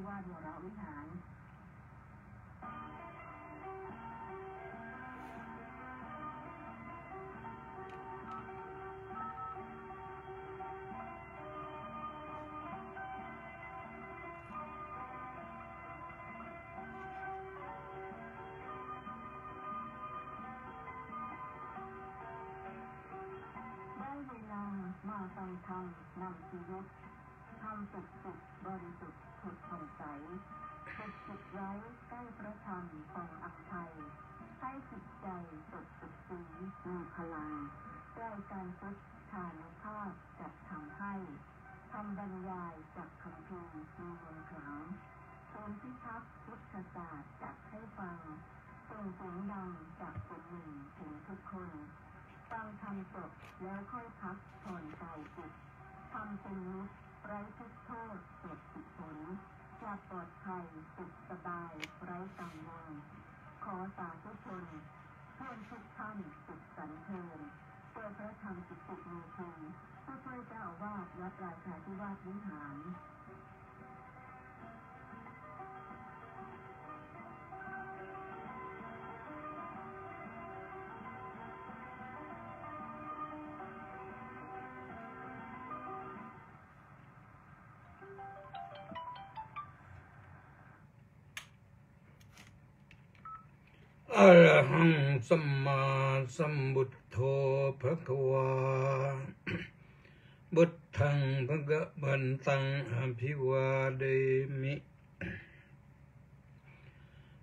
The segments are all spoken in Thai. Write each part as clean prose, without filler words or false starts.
ธิวาสวรวิหารมาฟังธรรมนำชีวิตธรรมสุขบริสุทธิ์ผุดผ่องใสสุดไร้ใกล้พระธรรมทรงอักขัยให้จิตใจสดสีมีพลังได้การพุทธานุภาพจัดทำให้คำบรรยายจากคำพูดมีมนต์ขลังตนที่ทับพุทธศาสตร์จัดให้ฟังส่งเสียงดังจากคนหนึ่งถึงทุกคนฟังธรรมจบแล้วค่อยพักผ่อนใจจิตทำเป็นนิสไร้ทุกโทษสดสุขผลจะปลอดภัยสุขสบายไร้กังวลขอสาธุชนเพื่อนทุกท่านสุขสันเทินโดยพระธรรมจิตตุมีภูมิผู้ช่วยเจ้าอาวาสวัดราชาธิวาสวิหารอรหังสัมมาสัมพุทโธภะคะวาพุทธังภะคะวันตังอะภิวาเทมิ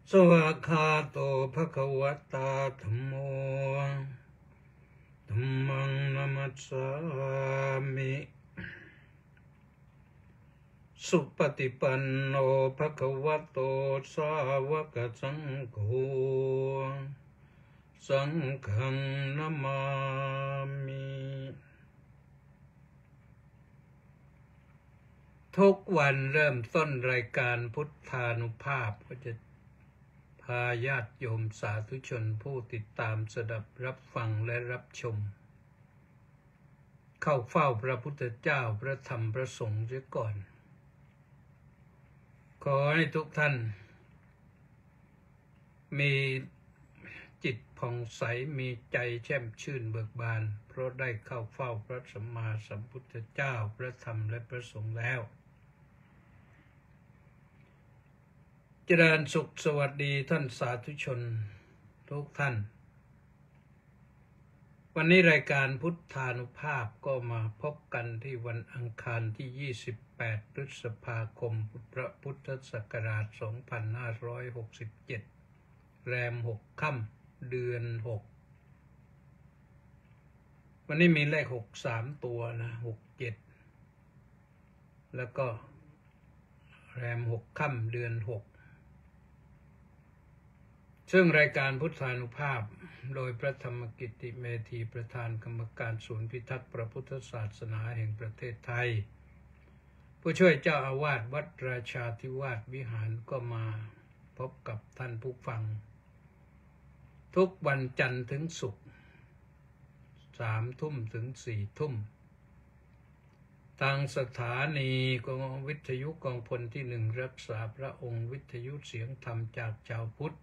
สวะคาโตภะคะวะตาธัมโมธัมมังนะมัสสามิสุปฏิปันโนภะคะวะโตสาวกสังโฆสังฆังนะมามิทุกวันเริ่มต้นรายการพุทธานุภาพก็จะพาญาติโยมสาธุชนผู้ติดตามสดับรับฟังและรับชมเข้าเฝ้าพระพุทธเจ้าพระธรรมพระสงฆ์เสียก่อนขอให้ทุกท่านมีจิตผ่องใสมีใจแช่มชื่นเบิกบานเพราะได้เข้าเฝ้าพระสัมมาสัมพุทธเจ้าพระธรรมและพระสงฆ์แล้วเจริญสุขสวัสดีท่านสาธุชนทุกท่านวันนี้รายการพุทธานุภาพก็มาพบกันที่วันอังคารที่28พฤษภาคมพุทธศักราช2567แรม6ค่ำเดือน6วันนี้มีเลข6 3ตัวนะ67แล้วก็แรม6ค่ำเดือน6ซึ่งรายการพุทธานุภาพโดยพระธรรมกิตติเมธีประธานกรรมการศูนย์พิทักษ์พระพุทธศาสนาแห่งประเทศไทยผู้ช่วยเจ้าอาวาสวัดราชาธิวาสวิหารก็มาพบกับท่านผู้ฟังทุกวันจันทร์ถึงศุกร์3 ทุ่มถึง4 ทุ่มทางสถานีกองวิทยุกองพลที่1รักษาพระองค์วิทยุเสียงธรรมจากชาวพุทธ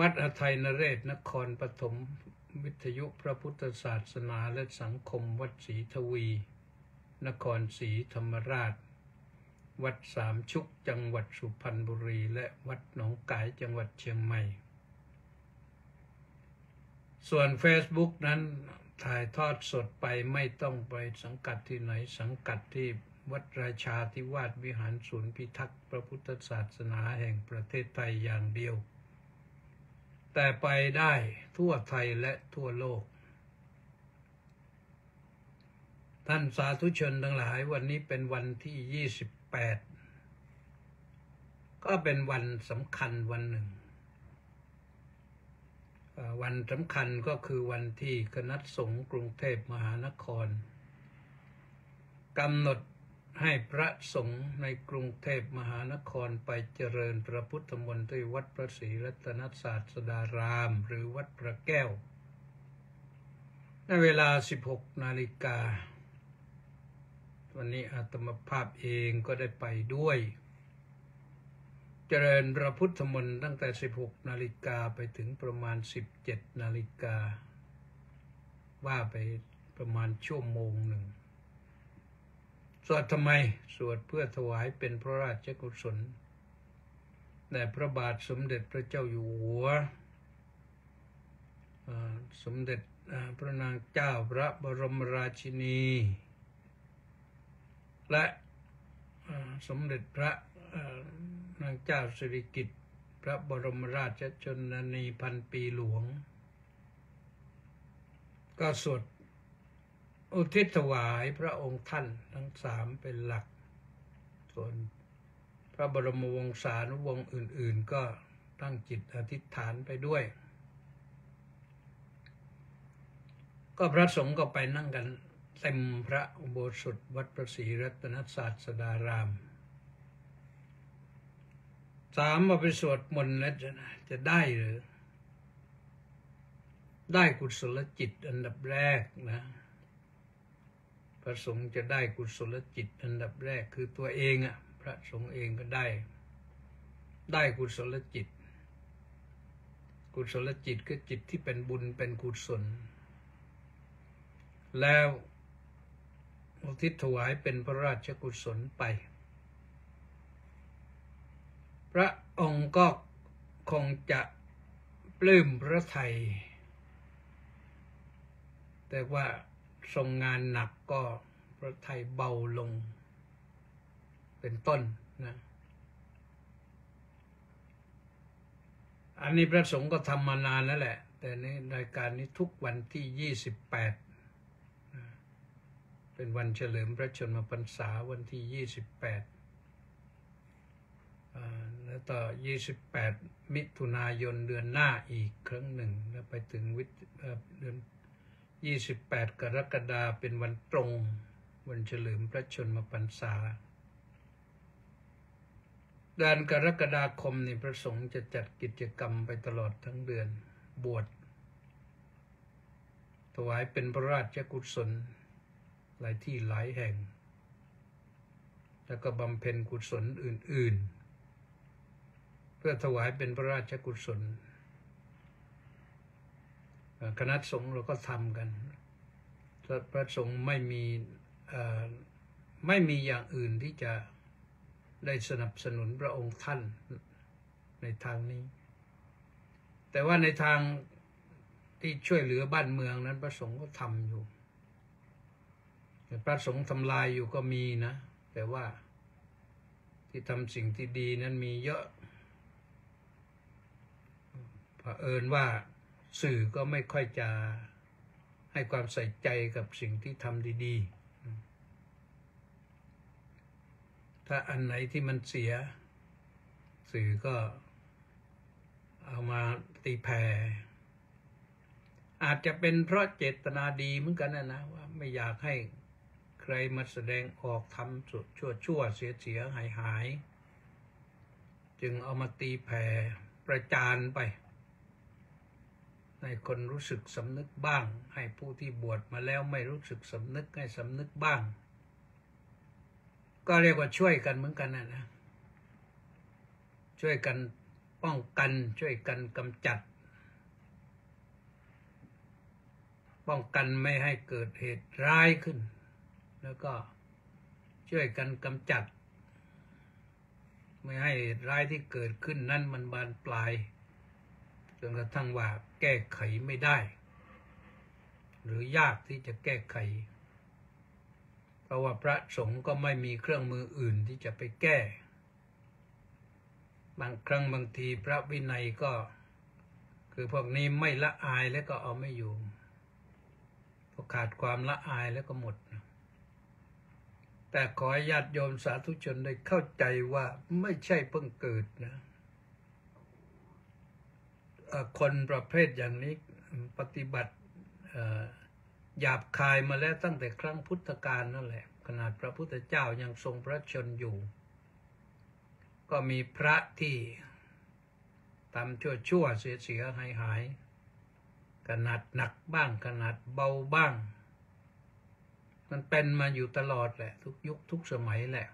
วัดอทัยนเรศนครปฐมวิทยุพระพุทธศาสนาและสังคมวัดศรีทวีนครศรีธรรมราชวัดสามชุกจังหวัดสุพรรณบุรีและวัดหนองกายจังหวัดเชียงใหม่ส่วน Facebook นั้นถ่ายทอดสดไปไม่ต้องไปสังกัดที่ไหนสังกัดที่วัดราชาธิวาสวิหารศูนย์พิทักษ์พระพุทธศาสนาแห่งประเทศไทยอย่างเดียวแต่ไปได้ทั่วไทยและทั่วโลกท่านสาธุชนทั้งหลายวันนี้เป็นวันที่28ก็เป็นวันสำคัญวันหนึ่งวันสำคัญก็คือวันที่คณะสงฆ์กรุงเทพมหานครกำหนดให้พระสงฆ์ในกรุงเทพมหานครไปเจริญพระพุทธมนต์ที่วัดพระศรีรัตนศาสดารามหรือวัดพระแก้วในเวลา 16:00 น.วันนี้อาตมาภาพเองก็ได้ไปด้วย เจริญพระพุทธมนต์ตั้งแต่ 16 นาฬิกาไปถึงประมาณ 17 นาฬิกาว่าไปประมาณชั่วโมงหนึ่งสวดทำไมสวดเพื่อถวายเป็นพระราชกุศลแด่พระบาทสมเด็จพระเจ้าอยู่หัวสมเด็จพระนางเจ้าพระบรมราชินีและสมเด็จพระนางเจ้าสิริกิติ์พระบรมราชชนนีพันปีหลวงก็สวดอุทิศถวายพระองค์ท่านทั้งสามเป็นหลักส่วนพระบรมวงศานุวงศ์อื่นๆก็ตั้งจิตอธิษฐานไปด้วยก็พระสงฆ์ก็ไปนั่งกันเต็มพระอุโบสถวัดพระศรีรัตนศาสดารามสามมาไปสวดมนต์แล้วจะได้หรือได้กุศลจิตอันดับแรกนะพระสงฆ์จะได้กุศลจิตอันดับแรกคือตัวเองอะพระสงฆ์เองก็ได้กุศลจิตกุศลจิตคือจิตที่เป็นบุญเป็นกุศลแล้วอุทิศถวายเป็นพระราชกุศลไปพระองค์ก็คงจะปลื้มพระทัยแต่ว่าทรงงานหนักก็พระทัยเบาลงเป็นต้นนะอันนี้พระสงฆ์ก็ทำมานานแล้วแหละแต่ในรายการนี้ทุกวันที่28เป็นวันเฉลิมพระชนมพรรษาวันที่28แล้วต่อ28มิถุนายนเดือนหน้าอีกครั้งหนึ่งแล้วไปถึงเดือน28กรกฎาคมเป็นวันตรงวันเฉลิมพระชนมพรรษาเดือนกรกฎาคมนี้พระสงฆ์จะจัดกิจกรรมไปตลอดทั้งเดือนบวชถวายเป็นพระราชกุศลหลายที่หลายแห่งแล้วก็บำเพ็ญกุศลอื่นๆเพื่อถวายเป็นพระราชกุศลคณะสงฆ์เราก็ทำกันพระสงฆ์ไม่มีอย่างอื่นที่จะได้สนับสนุนพระองค์ท่านในทางนี้แต่ว่าในทางที่ช่วยเหลือบ้านเมืองนั้นพระสงฆ์ก็ทำอยู่พระสงฆ์ทำลายอยู่ก็มีนะแต่ว่าที่ทำสิ่งที่ดีนั้นมีเยอะเผอิญว่าสื่อก็ไม่ค่อยจะให้ความใส่ใจกับสิ่งที่ทำดีๆถ้าอันไหนที่มันเสียสื่อก็เอามาตีแผ่อาจจะเป็นเพราะเจตนาดีเหมือนกันนะว่าไม่อยากให้ใครมาแสดงออกทำสุดชั่วเสียหายจึงเอามาตีแผ่ประจานไปให้คนรู้สึกสำนึกบ้างให้ผู้ที่บวชมาแล้วไม่รู้สึกสำนึกให้สำนึกบ้างก็เรียกว่าช่วยกันเหมือนกันนะช่วยกันป้องกันช่วยกันกำจัดป้องกันไม่ให้เกิดเหตุร้ายขึ้นแล้วก็ช่วยกันกำจัดไม่ให้ร้ายที่เกิดขึ้นนั้นมันบานปลายจนกระทั่งว่าแก้ไขไม่ได้หรือยากที่จะแก้ไขเพราะว่าพระสงฆ์ก็ไม่มีเครื่องมืออื่นที่จะไปแก้บางครั้งบางทีพระวินัยก็คือพวกนี้ไม่ละอายแล้วก็เอาไม่อยู่พอขาดความละอายแล้วก็หมดแต่ขอให้ญาติโยมสาธุชนได้เข้าใจว่าไม่ใช่เพิ่งเกิดนะคนประเภทอย่างนี้ปฏิบัติหยาบคายมาแล้วตั้งแต่ครั้งพุทธกาลนั่นแหละขนาดพระพุทธเจ้ายังทรงพระชนอยู่ก็มีพระที่ทำชั่วเสียหายขนาดหนักบ้างขนาดเบาบ้างมันเป็นมาอยู่ตลอดแหละทุกยุคทุกสมัยแหละ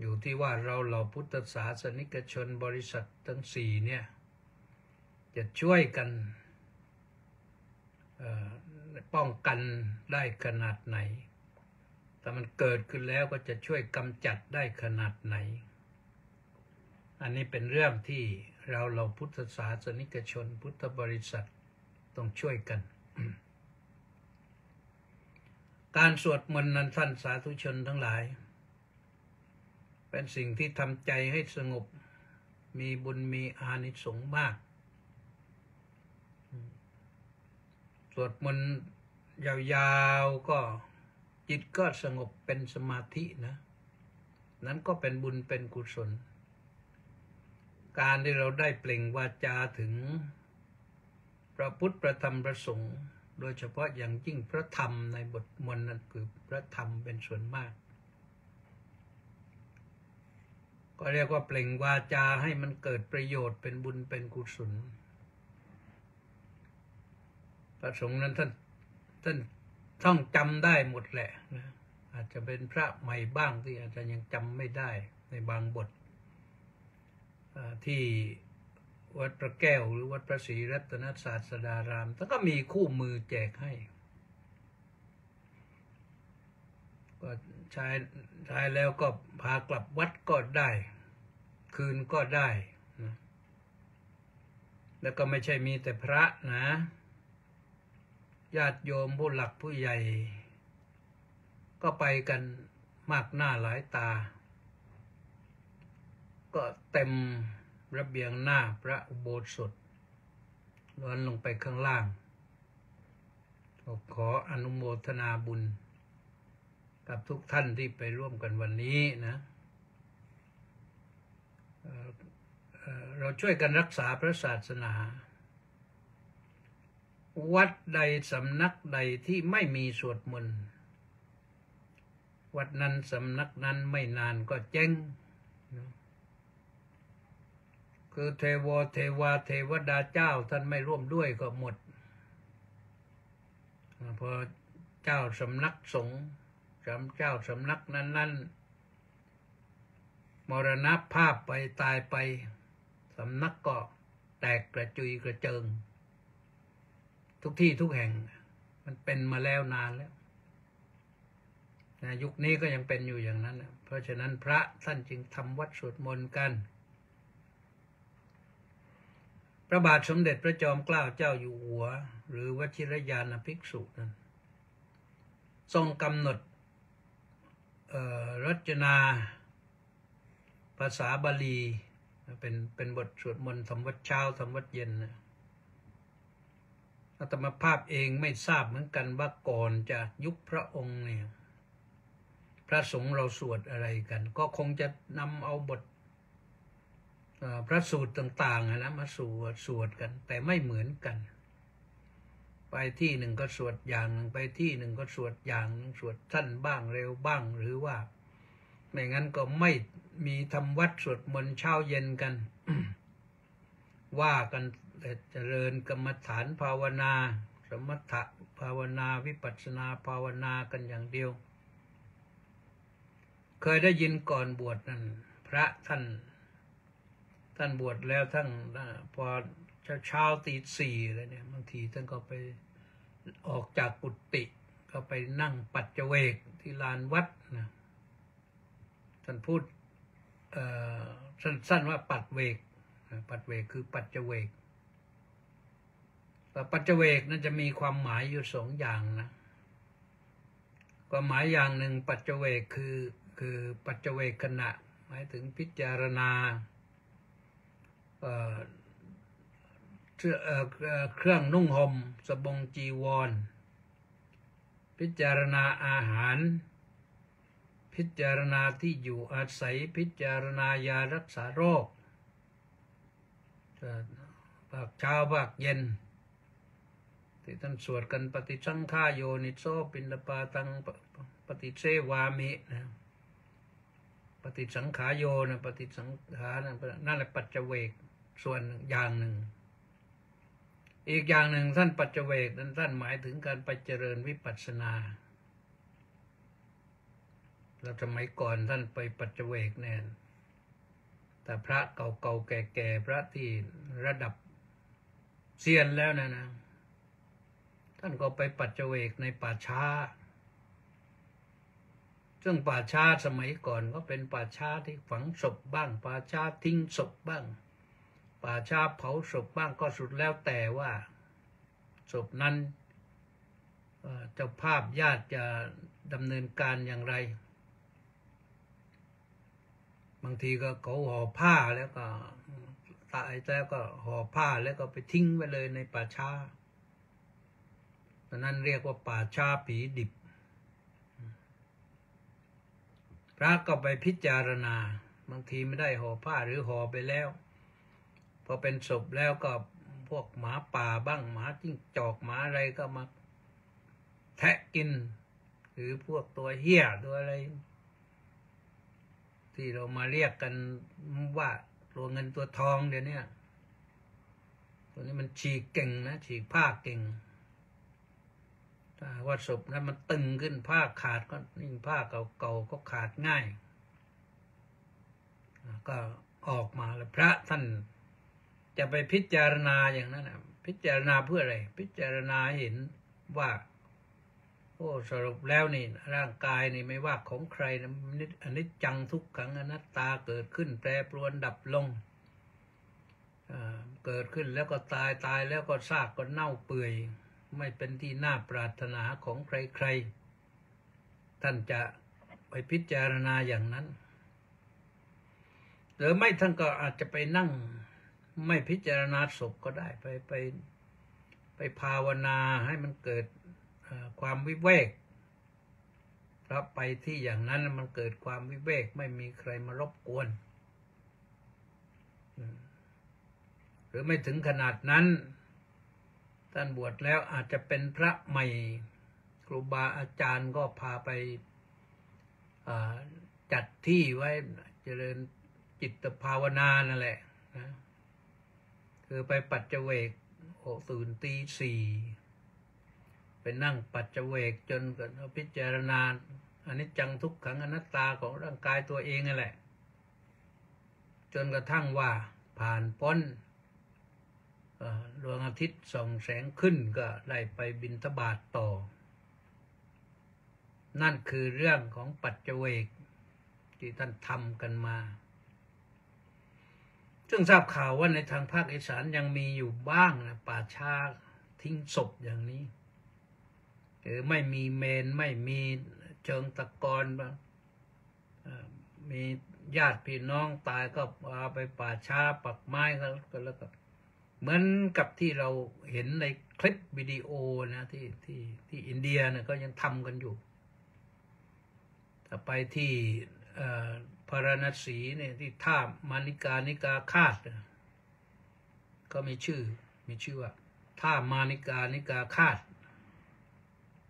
อยู่ที่ว่าเราเหล่าพุทธศาสนิกชนบริษัททั้งสี่เนี่ยจะช่วยกันป้องกันได้ขนาดไหนแต่มันเกิดขึ้นแล้วก็จะช่วยกำจัดได้ขนาดไหนอันนี้เป็นเรื่องที่เราเหล่าพุทธศาสนิกชนพุทธบริษัทต้องช่วยกัน การสวดมนต์นั้นท่านสาธุชนทั้งหลายเป็นสิ่งที่ทำใจให้สงบมีบุญมีอานิสงส์มากสวดมนต์ยาวๆก็จิตก็สงบเป็นสมาธินะนั้นก็เป็นบุญเป็นกุศลการที่เราได้เปล่งวาจาถึงพระพุทธพระธรรมพระสงฆ์โดยเฉพาะอย่างยิ่งพระธรรมในบทมนต์นั้นคือพระธรรมเป็นส่วนมากก็เรียกว่าเปล่งวาจาให้มันเกิดประโยชน์เป็นบุญเป็นกุศลพระสงฆ์นั้นท่านต้องจำได้หมดแหละนะอาจจะเป็นพระใหม่บ้างที่อาจจะยังจำไม่ได้ในบางบทที่วัดพระแก้วหรือวัดพระศรีรัตนศาสดารามท่านก็มีคู่มือแจกให้ก็ใช้แล้วก็พากลับวัดก็ได้คืนก็ได้นะแล้วก็ไม่ใช่มีแต่พระนะญาติโยมผู้หลักผู้ใหญ่ก็ไปกันมากหน้าหลายตาก็เต็มระเบียงหน้าพระอุโบสถล้วนลงไปข้างล่างขออนุโมทนาบุญกับทุกท่านที่ไปร่วมกันวันนี้นะเราช่วยกันรักษาพระศาสนาวัดใดสำนักใดที่ไม่มีสวดมนต์วัดนั้นสำนักนั้นไม่นานก็เจ๊งคือเทวาเทวดาเจ้าท่านไม่ร่วมด้วยก็หมดพอเจ้าสำนักสงฆ์เจ้าสำนักนั้นมรณภาพไปตายไปสำนักก็แตกกระจุยกระเจิงทุกที่ทุกแห่งมันเป็นมาแล้วนานแล้วนะยุคนี้ก็ยังเป็นอยู่อย่างนั้นนะเพราะฉะนั้นพระท่านจึงทำวัดสวดมนต์กันพระบาทสมเด็จพระจอมเกล้าเจ้าอยู่หัวหรือวชิรญาณภิกษุนั้นทรงกำหนดรจนาภาษาบาลีเป็นบทสวดมนต์ทำวัดเช้าทำวัดเย็นนะอาตมาภาพเองไม่ทราบเหมือนกันว่าก่อนจะยุคพระองค์เนี่ยพระสงฆ์เราสวดอะไรกันก็คงจะนำเอาบทพระสูตรต่างๆนะมาสวดกันแต่ไม่เหมือนกันไปที่หนึ่งก็สวดอย่างหนึ่งไปที่หนึ่งก็สวดอย่างหนึ่งสวดสั้นบ้างเร็วบ้างหรือว่าไม่งั้นก็ไม่มีทำวัดสวดมนต์เช้าเย็นกัน ว่ากันเจริญกรรมฐานภาวนาสมถะภาวนาวิปัสสนาภาวนากันอย่างเดียวเคยได้ยินก่อนบวชนั่นพระท่านบวชแล้วท่านพอเช้าตี 4เลยเนี่ยบางทีท่านก็ไปออกจากกุฏิก็ไปนั่งปัจเจเวกที่ลานวัดนะท่านพูดสั้นๆว่าปัจเวกคือปัจเจเวกปัจเจเวกนั้นจะมีความหมายอยู่สองอย่างนะความหมายอย่างหนึ่งปัจเจเวกคือปัจเจเวกขณะหมายถึงพิจารณาเครื่องนุ่งห่มสบงจีวรพิจารณาอาหารพิจารณาที่อยู่อาศัยพิจารณายารักษาโรคภาคเช้าภาคเย็นที่ท่านสวดกันปฏิสังฆาโยนิโสปินดปาตังปฏิเสวามินะปฏิสังขาโยนะปฏิสังขานั่นแหละปัจเจเวกส่วนอย่างหนึ่งอีกอย่างหนึ่งท่านปัจเจเวกนั้นท่านหมายถึงการไปเจริญวิปัสสนา แล้วสมัยก่อนท่านไปปัจเจกเนี่ยแต่พระเก่าๆแก่ๆพระที่ระดับเซียนแล้วนะท่านก็ไปปัจเจกในป่าช้าซึ่งป่าช้าสมัยก่อนก็เป็นป่าช้าที่ฝังศพบ้างป่าช้าทิ้งศพบ้างป่าช้าเผาศพบ้างก็สุดแล้วแต่ว่าศพนั้นเจ้าภาพญาติจะดำเนินการอย่างไรบางทีก็เขาห่อผ้าแล้วก็ตายแล้วก็ห่อผ้าแล้วก็ไปทิ้งไปเลยในป่าช้าตอนนั้นเรียกว่าป่าช้าผีดิบพระก็ไปพิจารณาบางทีไม่ได้ห่อผ้าหรือห่อไปแล้วพอเป็นศพแล้วก็พวกหมาป่าบ้างหมาจิ้งจอกหมาอะไรก็มาแทะกินหรือพวกตัวเหี้ยตัวอะไรที่เรามาเรียกกันว่าตัวเงินตัวทองเดี๋ยวนี้ตัวนี้มันฉีกเก่งนะฉีกผ้าเก่งว่าศพนั้นมันตึงขึ้นผ้าขาดก็ยิ่งผ้าเก่าๆก็ขาดง่ายก็ออกมาแล้วพระท่านจะไปพิจารณาอย่างนั้นนะพิจารณาเพื่ออะไรพิจารณาเห็นว่าโอ้สรุปแล้วนี่ร่างกายนี่ไม่ว่าของใครนะอนิจจังทุกขังอนัตตาเกิดขึ้นแปรปรวนดับลงเกิดขึ้นแล้วก็ตายตายแล้วก็ซากก็เน่าเปื่อยไม่เป็นที่น่าปรารถนาของใครๆท่านจะไปพิจารณาอย่างนั้นหรือไม่ท่านก็อาจจะไปนั่งไม่พิจารณาศพก็ได้ไปภาวนาให้มันเกิดความวิเวกรับไปที่อย่างนั้นมันเกิดความวิเวกไม่มีใครมารบกวนหรือไม่ถึงขนาดนั้นท่านบวชแล้วอาจจะเป็นพระใหม่ครูบาอาจารย์ก็พาไปจัดที่ไว้เจริญจิตภาวนานั่นแหละนะคือไปปัจเจกตื่นตีสี่ไปนั่งปัจเจกจนเกิดพิจารณาอนิจจังทุกขังอนัตตาของร่างกายตัวเองนั่นแหละจนกระทั่งว่าผ่านพ้นดวงอาทิตย์ส่องแสงขึ้นก็ได้ไปบิณฑบาตต่อนั่นคือเรื่องของปัจเจกที่ท่านทำกันมาซึ่งทราบข่าวว่าในทางภาคอีสานยังมีอยู่บ้างนะป่าช้าทิ้งศพอย่างนี้หรือไม่มีเมนไม่มีเชิงตะกอนมีญาติพี่น้องตายก็พาไปป่าช้าปักไม้ก็แล้วก็เหมือนกับที่เราเห็นในคลิปวิดีโอนะที่อินเดียนะก็ยังทำกันอยู่แต่ไปที่พาราณสีเนี่ยที่ท่ามานิกานิกาคาสก็มีชื่อว่าท่ามานิกานิกาคาส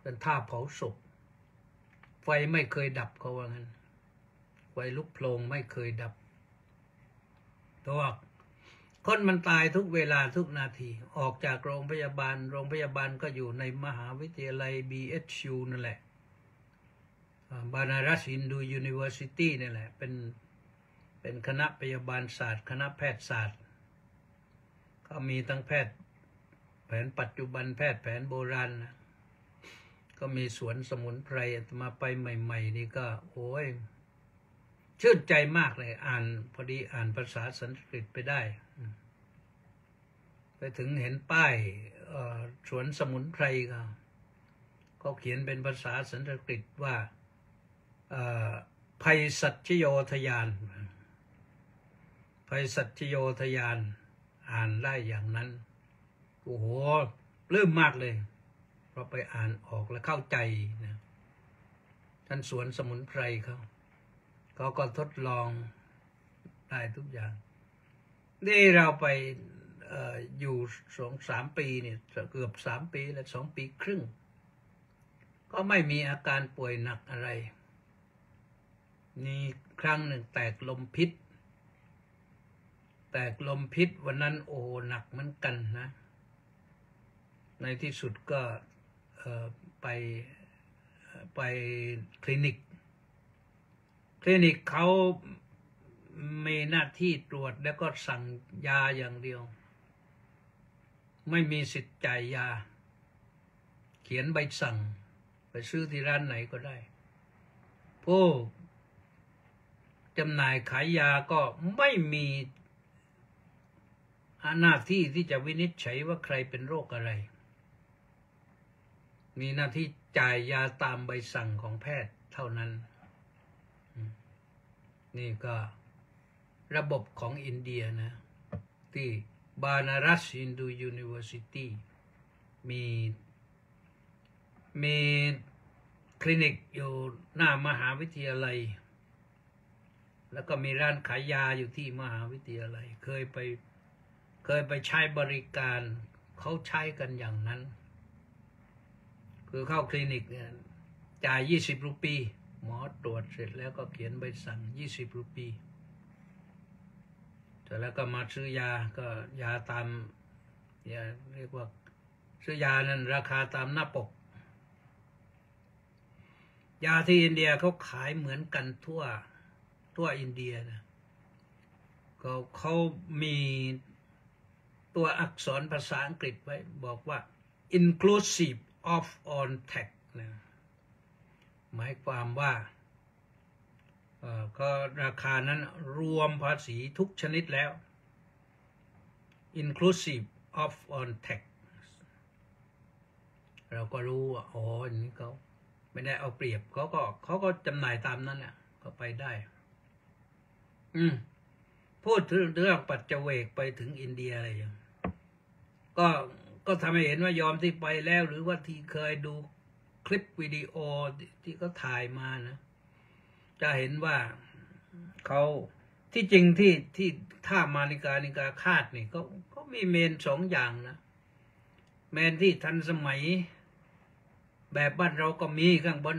เป็นท่าเผาศพไฟไม่เคยดับเขาว่างั้นไฟลุกโพลงไม่เคยดับตัวคนมันตายทุกเวลาทุกนาทีออกจากโรงพยาบาลก็อยู่ในมหาวิทยาลัย BHU นั่นแหละบานารัสฮินดูยูนิเวอร์ซิตี้นี่แหละเป็นคณะพยาบาลศาสตร์คณะแพทยศาสตร์ก็มีทั้งแพทย์แผนปัจจุบันแพทย์แผนโบราณนะก็มีสวนสมุนไพรมาไปใหม่ๆนี่ก็โอ้ยชื่นใจมากเลยอ่านพอดีอ่านภาษาสันสกฤตไปได้ไปถึงเห็นป้ายสวนสมุนไพรก็เขียนเป็นภาษาสันสกฤตว่าไพสัชโยทยานไพสัชโยทยานอ่านได้อย่างนั้นโอ้โหปลื้มมากเลยเพราะไปอ่านออกและเข้าใจนะท่านสวนสมุนไพรเขาก็ทดลองได้ทุกอย่างนี่เราไปอยู่2-3 ปีเนี่ยเกือบ3 ปีและ2.5 ปีก็ไม่มีอาการป่วยหนักอะไรนี่ครั้งหนึ่งแตกลมพิษวันนั้นโอ้หนักเหมือนกันนะในที่สุดก็ไปคลินิก ลินิกเขามีหน้าที่ตรวจแล้วก็สั่งยาอย่างเดียวไม่มีสิทธิ์จ่ายยาเขียนใบสั่งไปซื้อที่ร้านไหนก็ได้ผู้จำหน่ายขายยาก็ไม่มีหน้าที่ที่จะวินิจฉัยว่าใครเป็นโรคอะไรมีหน้าที่จ่ายยาตามใบสั่งของแพทย์เท่านั้นนี่ก็ระบบของอินเดียนะที่บานารัสฮินดูยูนิเวอร์ซิตี้มีคลินิกอยู่หน้ามหาวิทยาลัยแล้วก็มีร้านขายยาอยู่ที่มหาวิทยาลัยเคยไปใช้บริการเขาใช้กันอย่างนั้นคือเข้าคลินิกเนี่ยจ่าย20 รูปีหมอตรวจเสร็จแล้วก็เขียนใบสั่ง20 รูปีเสร็จแล้วก็มาซื้อยาก็ยาตามเรียกว่าซื้อยานั้นราคาตามหน้าปกยาที่อินเดียเขาขายเหมือนกันทั่วอินเดียนะเขามีตัวอักษรภาษาอังกฤษไว้บอกว่า inclusive of on tag นะหมายความว่าก็ราคานั้นรวมภาษีทุกชนิดแล้ว inclusive of on tag เราก็รู้ว่าอ๋ออย่างนี้เขาไม่ได้เอาเปรียบเขาก็จำหน่ายตามนั้นแหละก็ไปได้พูดถึงเรื่องปัจเจเวกไปถึงอินเดียอะไรอย่างก็ทำให้เห็นว่ายอมที่ไปแล้วหรือว่าที่เคยดูคลิปวิดีโอที่เขาถ่ายมานะจะเห็นว่าเขาที่จริงที่ท่ามานิกานิกาคาดนี่ก็มีเมน2 อย่างนะเมนที่ทันสมัยแบบบ้านเราก็มีข้างบน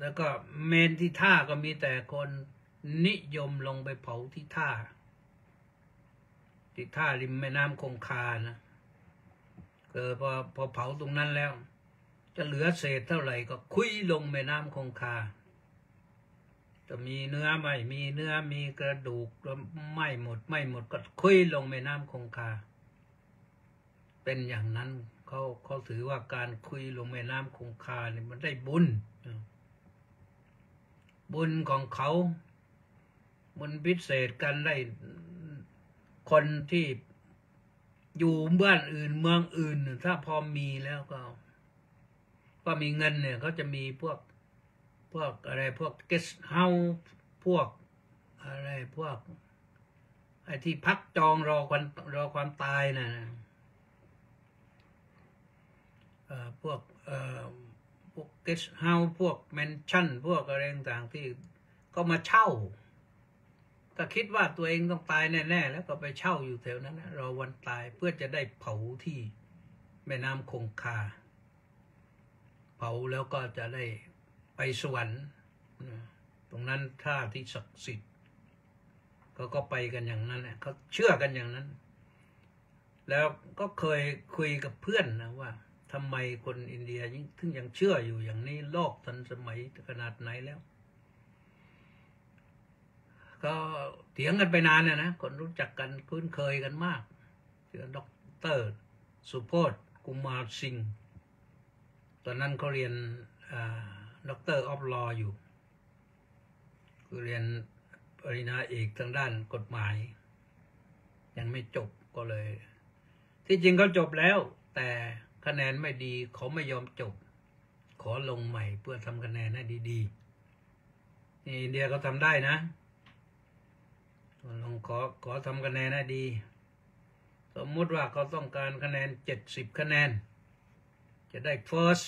แล้วก็เมนที่ท่าก็มีแต่คนนิยมลงไปเผาที่ท่าริมแม่น้ำคงคานะเกิดพอเผาตรงนั้นแล้วจะเหลือเศษเท่าไหร่ก็คุยลงแม่น้ำคงคาจะมีเนื้อไม่มีเนื้อมีกระดูกไม่หมดก็คุยลงแม่น้ำคงคาเป็นอย่างนั้นเขาถือว่าการคุยลงแม่น้ำคงคาเนี่ยมันได้บุญของเขาบุญพิเศษกันได้คนที่อยู่บ้านอื่นเมืองอื่นถ้าพอมีแล้วก็มีเงินเนี่ยเขาจะมีพวกอะไรพวกเกสต์เฮาส์พวกอะไรพวกไอ้ที่พักจองรอความตายนะพวกเกสต์เฮาส์พวกแมนชั่นพวกอะไรต่างๆที่ก็มาเช่าถ้าคิดว่าตัวเองต้องตายแน่ๆแล้วก็ไปเช่าอยู่แถวนั้นนะรอวันตายเพื่อจะได้เผาที่แม่น้ำคงคาเผาแล้วก็จะได้ไปสวรรค์ตรงนั้นท่าที่ศักดิ์สิทธิ์เขาก็ไปกันอย่างนั้นแหละเขาเชื่อกันอย่างนั้นแล้วก็เคยคุยกับเพื่อนนะว่าทำไมคนอินเดียถึงยังเชื่ออยู่อย่างนี้โลกทันสมัยขนาดไหนแล้วก็เถียงกันไปนานนะคนรู้จักกันคุ้นเคยกันมากชื่อดร.สุโภชกุมารสิงห์ตอนนั้นเขาเรียนด็อกเตอร์ออฟลออยู่คือเรียนปริญญาเอกทางด้านกฎหมายยังไม่จบก็เลยที่จริงเขาจบแล้วแต่คะแนนไม่ดีเขาไม่ยอมจบขอลงใหม่เพื่อทำคะแนนให้ดีๆนี่อินเดียเขาทำได้นะลองขอทำคะแนนให้ดีสมมติว่าเขาต้องการคะแนน70 คะแนนจะได้ first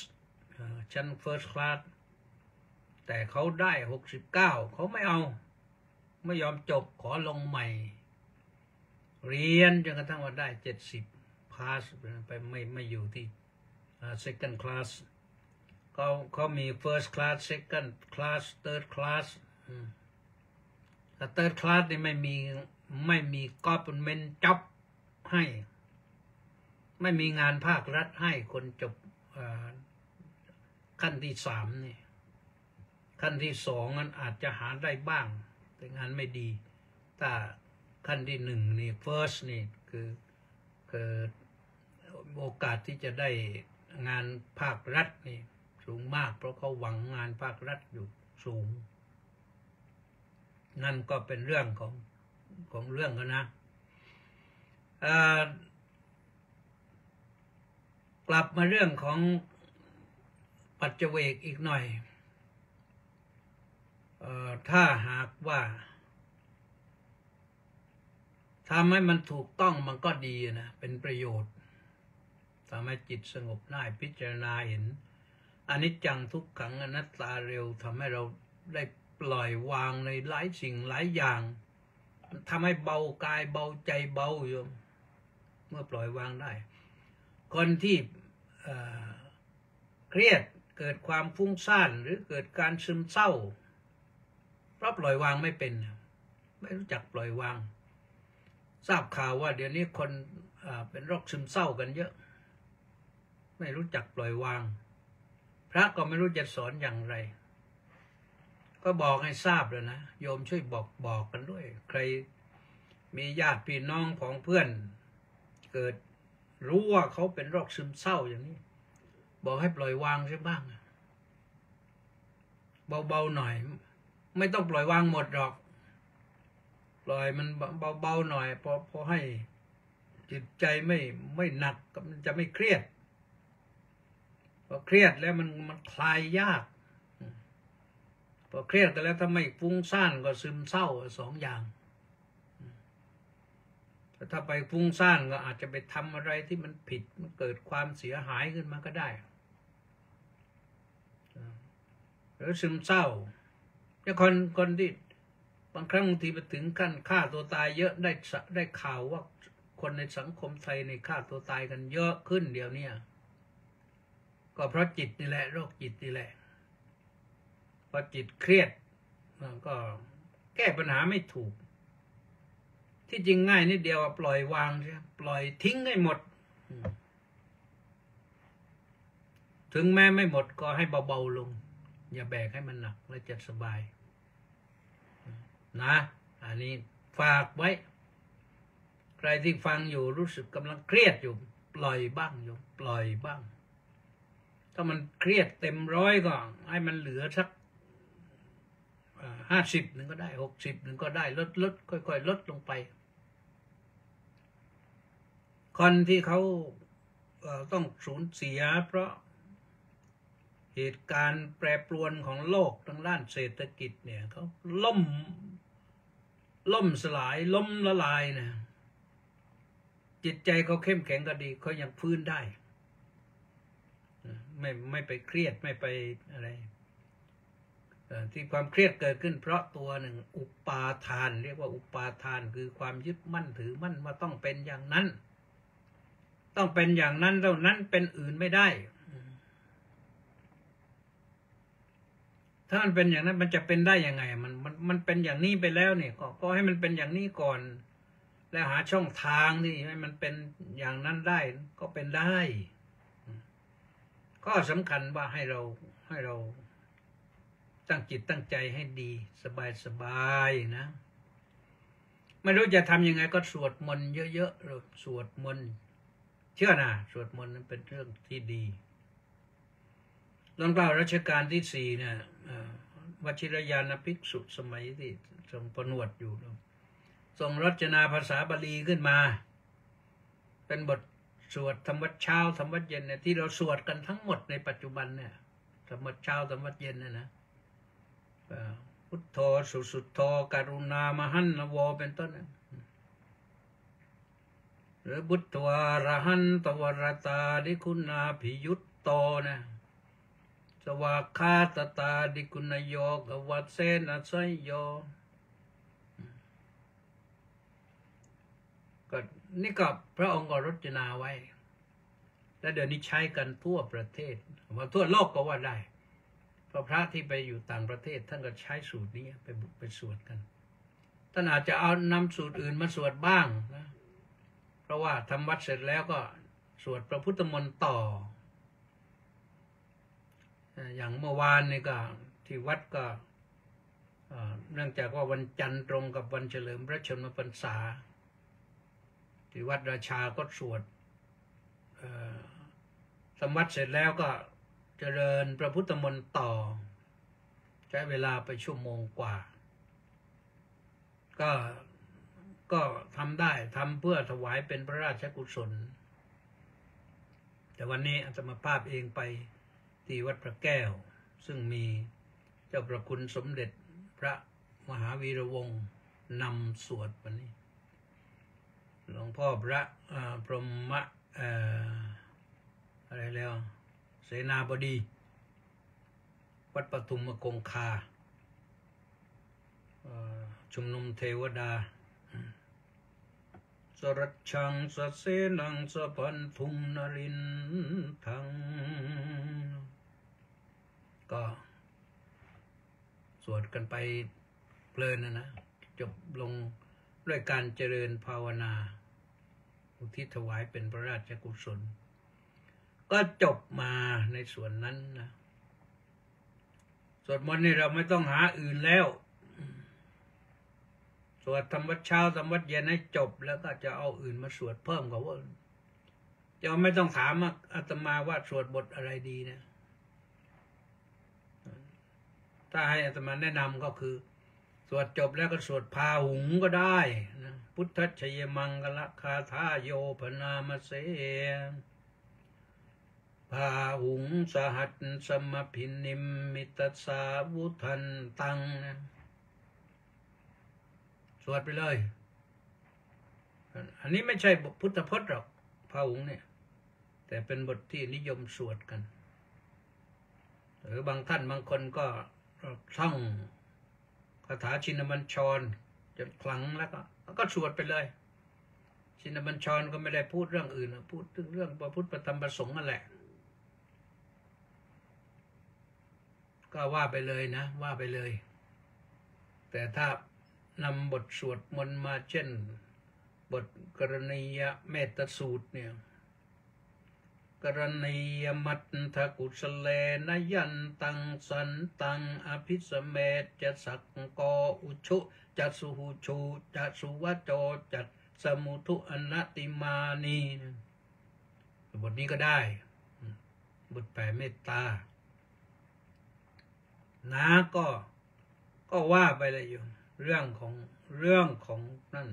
ชั้น first class แต่เขาได้69เขาไม่เอาไม่ยอมจบขอลงใหม่เรียนจนกระทั่งว่าได้70ไปไม่อยู่ที่ second class เขามี first class second class third class แต่ third class นี่ไม่มี government job ให้ไม่มีงานภาครัฐให้คนจบขั้นที่ 3นี่ ขั้นที่สองนั้นอาจจะหาได้บ้างแต่งานไม่ดีถ้าขั้นที่หนึ่งนี่ first นี่คือโอกาสที่จะได้งานภาครัฐนี่สูงมากเพราะเขาหวังงานภาครัฐอยู่สูงนั่นก็เป็นเรื่องของเรื่องกันนะกลับมาเรื่องของปัจเจเวกอีกหน่อยถ้าหากว่าทำให้มันถูกต้องมันก็ดีนะเป็นประโยชน์ทำให้จิตสงบได้พิจารณาเห็นอนิจจังทุกขังอนัตตาเร็วทำให้เราได้ปล่อยวางในหลายสิ่งหลายอย่างทำให้เบากายเบาใจเบาโยมเมื่อปล่อยวางได้คนที่เครียดเกิดความฟุ้งซ่านหรือเกิดการซึมเศร้าเพราะปล่อยวางไม่เป็นไม่รู้จักปล่อยวางทราบข่าวว่าเดี๋ยวนี้คนเป็นโรคซึมเศร้ากันเยอะไม่รู้จักปล่อยวางพระก็ไม่รู้จะสอนอย่างไรก็บอกให้ทราบเลยนะโยมช่วยบอกกันด้วยใครมีญาติพี่น้องของเพื่อนเกิดรู้ว่าเขาเป็นโรคซึมเศร้าอย่างนี้บอกให้ปล่อยวางใช่บ้างเบาๆหน่อยไม่ต้องปล่อยวางหมดหรอกปล่อยมันเบาๆหน่อยพอให้จิตใจไม่หนักมันจะไม่เครียดพอเครียดแล้วมันคลายยากพอเครียดกันแล้วถ้าไม่ฟุ้งซ่านก็ซึมเศร้าสองอย่างถ้าไปฟุ้งซ่านก็อาจจะไปทำอะไรที่มันผิดมันเกิดความเสียหายขึ้นมาก็ได้หรือซึมเศร้าเนี่ยคนที่บางครั้งบางทีไปถึงขั้นฆ่าตัวตายเยอะได้ข่าวว่าคนในสังคมไทยในฆ่าตัวตายกันเยอะขึ้นเดี๋ยวนี้ก็เพราะจิตนี่แหละโรคจิตนี่แหละพอจิตเครียดก็แก้ปัญหาไม่ถูกที่จริงง่ายนิดเดียวปล่อยวางใช่ปล่อยทิ้งให้หมดถึงแม้ไม่หมดก็ให้เบาๆลงอย่าแบกให้มันหนักและจะสบายนะอันนี้ฝากไว้ใครที่ฟังอยู่รู้สึกกำลังเครียดอยู่ปล่อยบ้างอยู่ปล่อยบ้างถ้ามันเครียดเต็มร้อยก็ให้มันเหลือสัก50นึงก็ได้60นึงก็ได้ลดค่อยๆลดลงไปคนที่เขาต้องสูญเสียเพราะเหตุการณ์แปรปรวนของโลกทางด้านเศรษฐกิจเนี่ยเขาล่มสลายล่มละลายนะจิตใจเขาเข้มแข็งก็ดีเขายังฟื้นได้ไม่ไปเครียดไม่ไปอะไรที่ความเครียดเกิดขึ้นเพราะตัวหนึ่งอุปาทานเรียกว่าอุปาทานคือความยึดมั่นถือมั่นว่าต้องเป็นอย่างนั้นต้องเป็นอย่างนั้นเท่านั้นเป็นอื่นไม่ได้ถ้ามันเป็นอย่างนั้นมันจะเป็นได้ยังไงมันเป็นอย่างนี้ไปแล้วเนี่ยก็ให้มันเป็นอย่างนี้ก่อนแล้วหาช่องทางที่ให้มันเป็นอย่างนั้นได้ก็เป็นได้ก็สำคัญว่าให้เราตั้งจิตตั้งใจให้ดีสบายๆนะไม่รู้จะทำยังไงก็สวดมนต์เยอะๆสวดมนต์เชื่อนะสวดมนต์นั้นเป็นเรื่องที่ดีหลวงพ่อรัชกาลที่4เนี่ยวชิรญาณภิกษุสมัยที่ทรงประนวดอยู่ทรงรจนาภาษาบาลีขึ้นมาเป็นบทสวดธรรมวัดเช้าธรรมวัดเย็นเนี่ยที่เราสวดกันทั้งหมดในปัจจุบันเนี่ยธรรมวัดเช้าธรรมวัดเย็นเนี่ยนะพุทโธสุทโธกรุณามหันนโวเป็นต้นหรือบุตตวารหันตวรตาดิคุณาภิยุตโตนะสวากขาตตาดิคุณโยกวัตเสนัสยโยก็นี่ก็พระองค์ก็รจนาไว้และเดี๋ยวนี้ใช้กันทั่วประเทศว่าทั่วโลกก็ว่าได้เพราะพระที่ไปอยู่ต่างประเทศท่านก็ใช้สูตรนี้ไปสวดกันท่านอาจจะเอานำสูตรอื่นมาสวดบ้างนะเพราะว่าทำวัดเสร็จแล้วก็สวดพระพุทธมนต์ต่ออย่างเมื่อวานนี่ก็ ที่วัดก็เนื่องจากว่าวันจันทร์ตรงกับวันเฉลิมพระชนมพรรษาที่วัดราชาก็สวดสมวัดเสร็จแล้วก็เจริญพระพุทธมนต์ต่อใช้เวลาไปชั่วโมงกว่าก็ทำได้ทำเพื่อถวายเป็นพระราชกุศลแต่วันนี้อาตมาภาพเองไปที่วัดพระแก้วซึ่งมีเจ้าประคุณสมเด็จพระมหาวีระวงศ์นำสวดวันนี้หลวงพ่อพระพรหมะอะไรแล้วเสนาบดีวัดปทุมคงคาชุมนุมเทวดาสรัชชังสเสนังสพันธุมนรินทังก็สวดกันไปเพลินนะจบลงด้วยการเจริญภาวนาอุทิศถวายเป็นพระราชกุศลก็จบมาในส่วนนั้นนะสวดมนต์นี่เราไม่ต้องหาอื่นแล้วสวดธรรมวัดเช้าธรรมวัดเย็นให้จบแล้วก็จะเอาอื่นมาสวดเพิ่มกับว่าจะไม่ต้องถามอาตมาว่าสวดบทอะไรดีนะถ้าให้อาตมาแนะนำก็คือสวดจบแล้วก็สวดพาหุงก็ได้นะพุทธชัยมังคลคาถาโยพนามเสพาหุงสหัสสมพินิมมิตสาวุทันตังนะสวดไปเลยอันนี้ไม่ใช่บทพุทธพจน์หรอกพาหุงเนี่ยแต่เป็นบทที่นิยมสวดกันหรือบางท่านบางคนก็ท่องคาถาชินบัญชรจนคลังแล้วก็สวดไปเลยชินบัญชรก็ไม่ได้พูดเรื่องอื่นพูดถึงเรื่องพระพุทธธรรมประสงค์นั่นแหละก็ว่าไปเลยนะว่าไปเลยแต่ถ้านำบทสวดมนต์มาเช่นบทกรณียเมตตาสูตรเนี่ยกรณียมัตถกุศเลนะยันตังสันตังอภิสเมตจะสักกออุชุจะสุหูชูจะสุวะโจจัดสมุทุอนัติมานีบทนี้ก็ได้บทแผ่เมตตานะก็ว่าไปเลยอยู่เรื่องของนั่น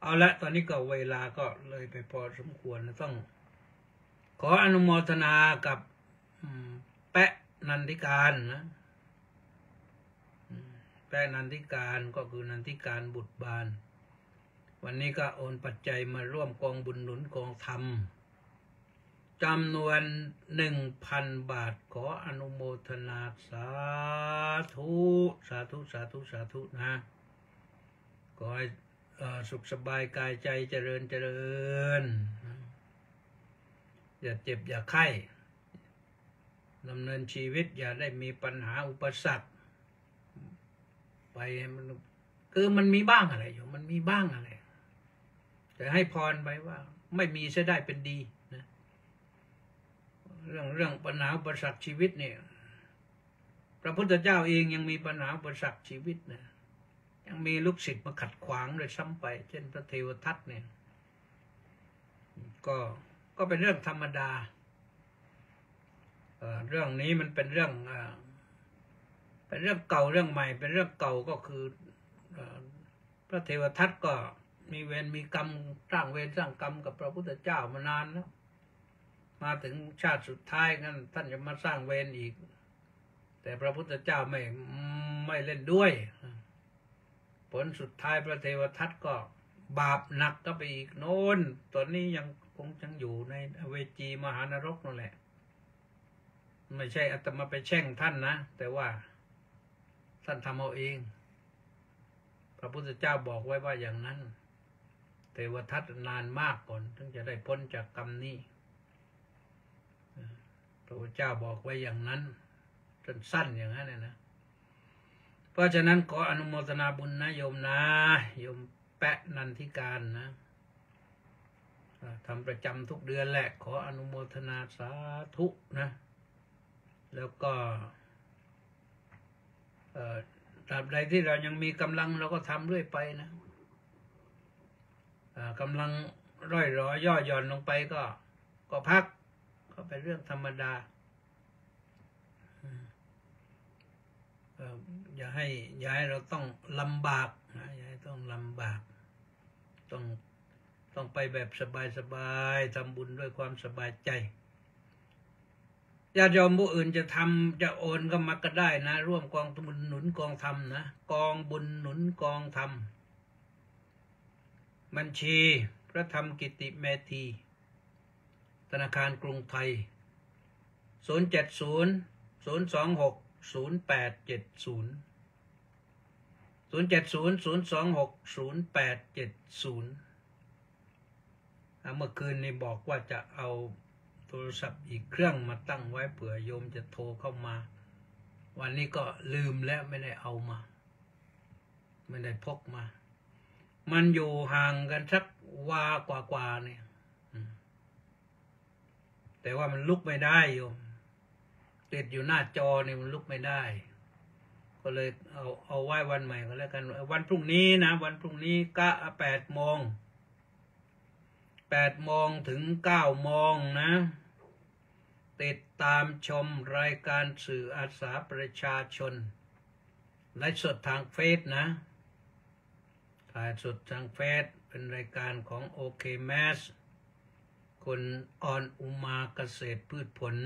เอาละตอนนี้ก็เวลาก็เลยไปพอสมควรต้องขออนุโมทนากับแปะนันทิการนะแปะนันทิการก็คือนันทิการบุตรบานวันนี้ก็โอนปัจจัยมาร่วมกองบุญหนุนกองธรรมจำนวน 1,000 บาทขออนุโมทนาสาธุสาธุสาธุสาธุนะขอให้สุขสบายกายใจเจริญอย่าเจ็บอย่าไข้ดำเนินชีวิตอย่าได้มีปัญหาอุปสรรคไปมันคือมันมีบ้างอะไรอยู่มันมีบ้างอะไรแต่ให้พรไปว่าไม่มีจะได้เป็นดีนะเรื่องปัญหาอุปสรรคชีวิตเนี่ยพระพุทธเจ้าเองยังมีปัญหาอุปสรรคชีวิตนะยังมีลูกศิษย์มาขัดขวางเลยซ้ำไปเช่นพระเทวทัตเนี่ยก็เป็นเรื่องธรรมดาเรื่องนี้มันเป็นเรื่องเก่าเรื่องใหม่เป็นเรื่องเก่าก็คือพระเทวทัตก็มีเวรมีกรรมสร้างเวรสร้างกรรมกับพระพุทธเจ้ามานานแล้วมาถึงชาติสุดท้ายงั้นท่านจะมาสร้างเวรอีกแต่พระพุทธเจ้าไม่เล่นด้วยผลสุดท้ายพระเทวทัตก็บาปหนักก็ไปอีกโน้นตอนนี้ยังอยู่ในอเวจีมหานรกนั่นแหละไม่ใช่อาตมาไปแช่งท่านนะแต่ว่าท่านทำเอาเองพระพุทธเจ้าบอกไว้ว่าอย่างนั้นเทวทัตนานมากก่อนถึงจะได้พ้นจากกรรมนี้พระพุทธเจ้าบอกไว้อย่างนั้นสั้นๆอย่างนั้นเลยนะเพราะฉะนั้นขออนุโมทนาบุญนะโยมนะโยมแปะนันทิการนะทำประจำทุกเดือนแหละขออนุโมทนาสาธุนะแล้วก็ ตราบใดที่เรายังมีกำลังเราก็ทำเรื่อยไปนะกำลังร่อยรอย่อหย่อนลงไปก็พักก็เป็นเรื่องธรรมดาอย่าให้เราต้องลำบากนะอย่าให้ต้องลำบากต้องไปแบบสบายๆทำบุญด้วยความสบายใจญาติโยมผู้อื่นจะโอนก็มักก็ได้นะร่วมกองบุญหนุนกองธรรมนะกองบุญหนุนกองธรรมบัญชีพระธรรมกิติเมธีธนาคารกรุงไทย070-026-0870 070-026-0870เมื่อคืนนี้บอกว่าจะเอาโทรศัพท์อีกเครื่องมาตั้งไว้เผื่อโยมจะโทรเข้ามาวันนี้ก็ลืมแล้วไม่ได้เอามาไม่ได้พกมามันอยู่ห่างกันสักวากว่าเนี่ยแต่ว่ามันลุกไม่ได้โยมติดอยู่หน้าจอเนี่ยมันลุกไม่ได้ก็เลยเอาไว้วันใหม่ก็แล้วกันวันพรุ่งนี้นะวันพรุ่งนี้ก็8 โมงถึง9 โมงนะติดตามชมรายการสื่ออาสาประชาชนไลฟ์สดทางเฟซนะถ่ายสดทางเฟซเป็นรายการของโอเคแมสคุณออนอุมาเกษตรพืชผล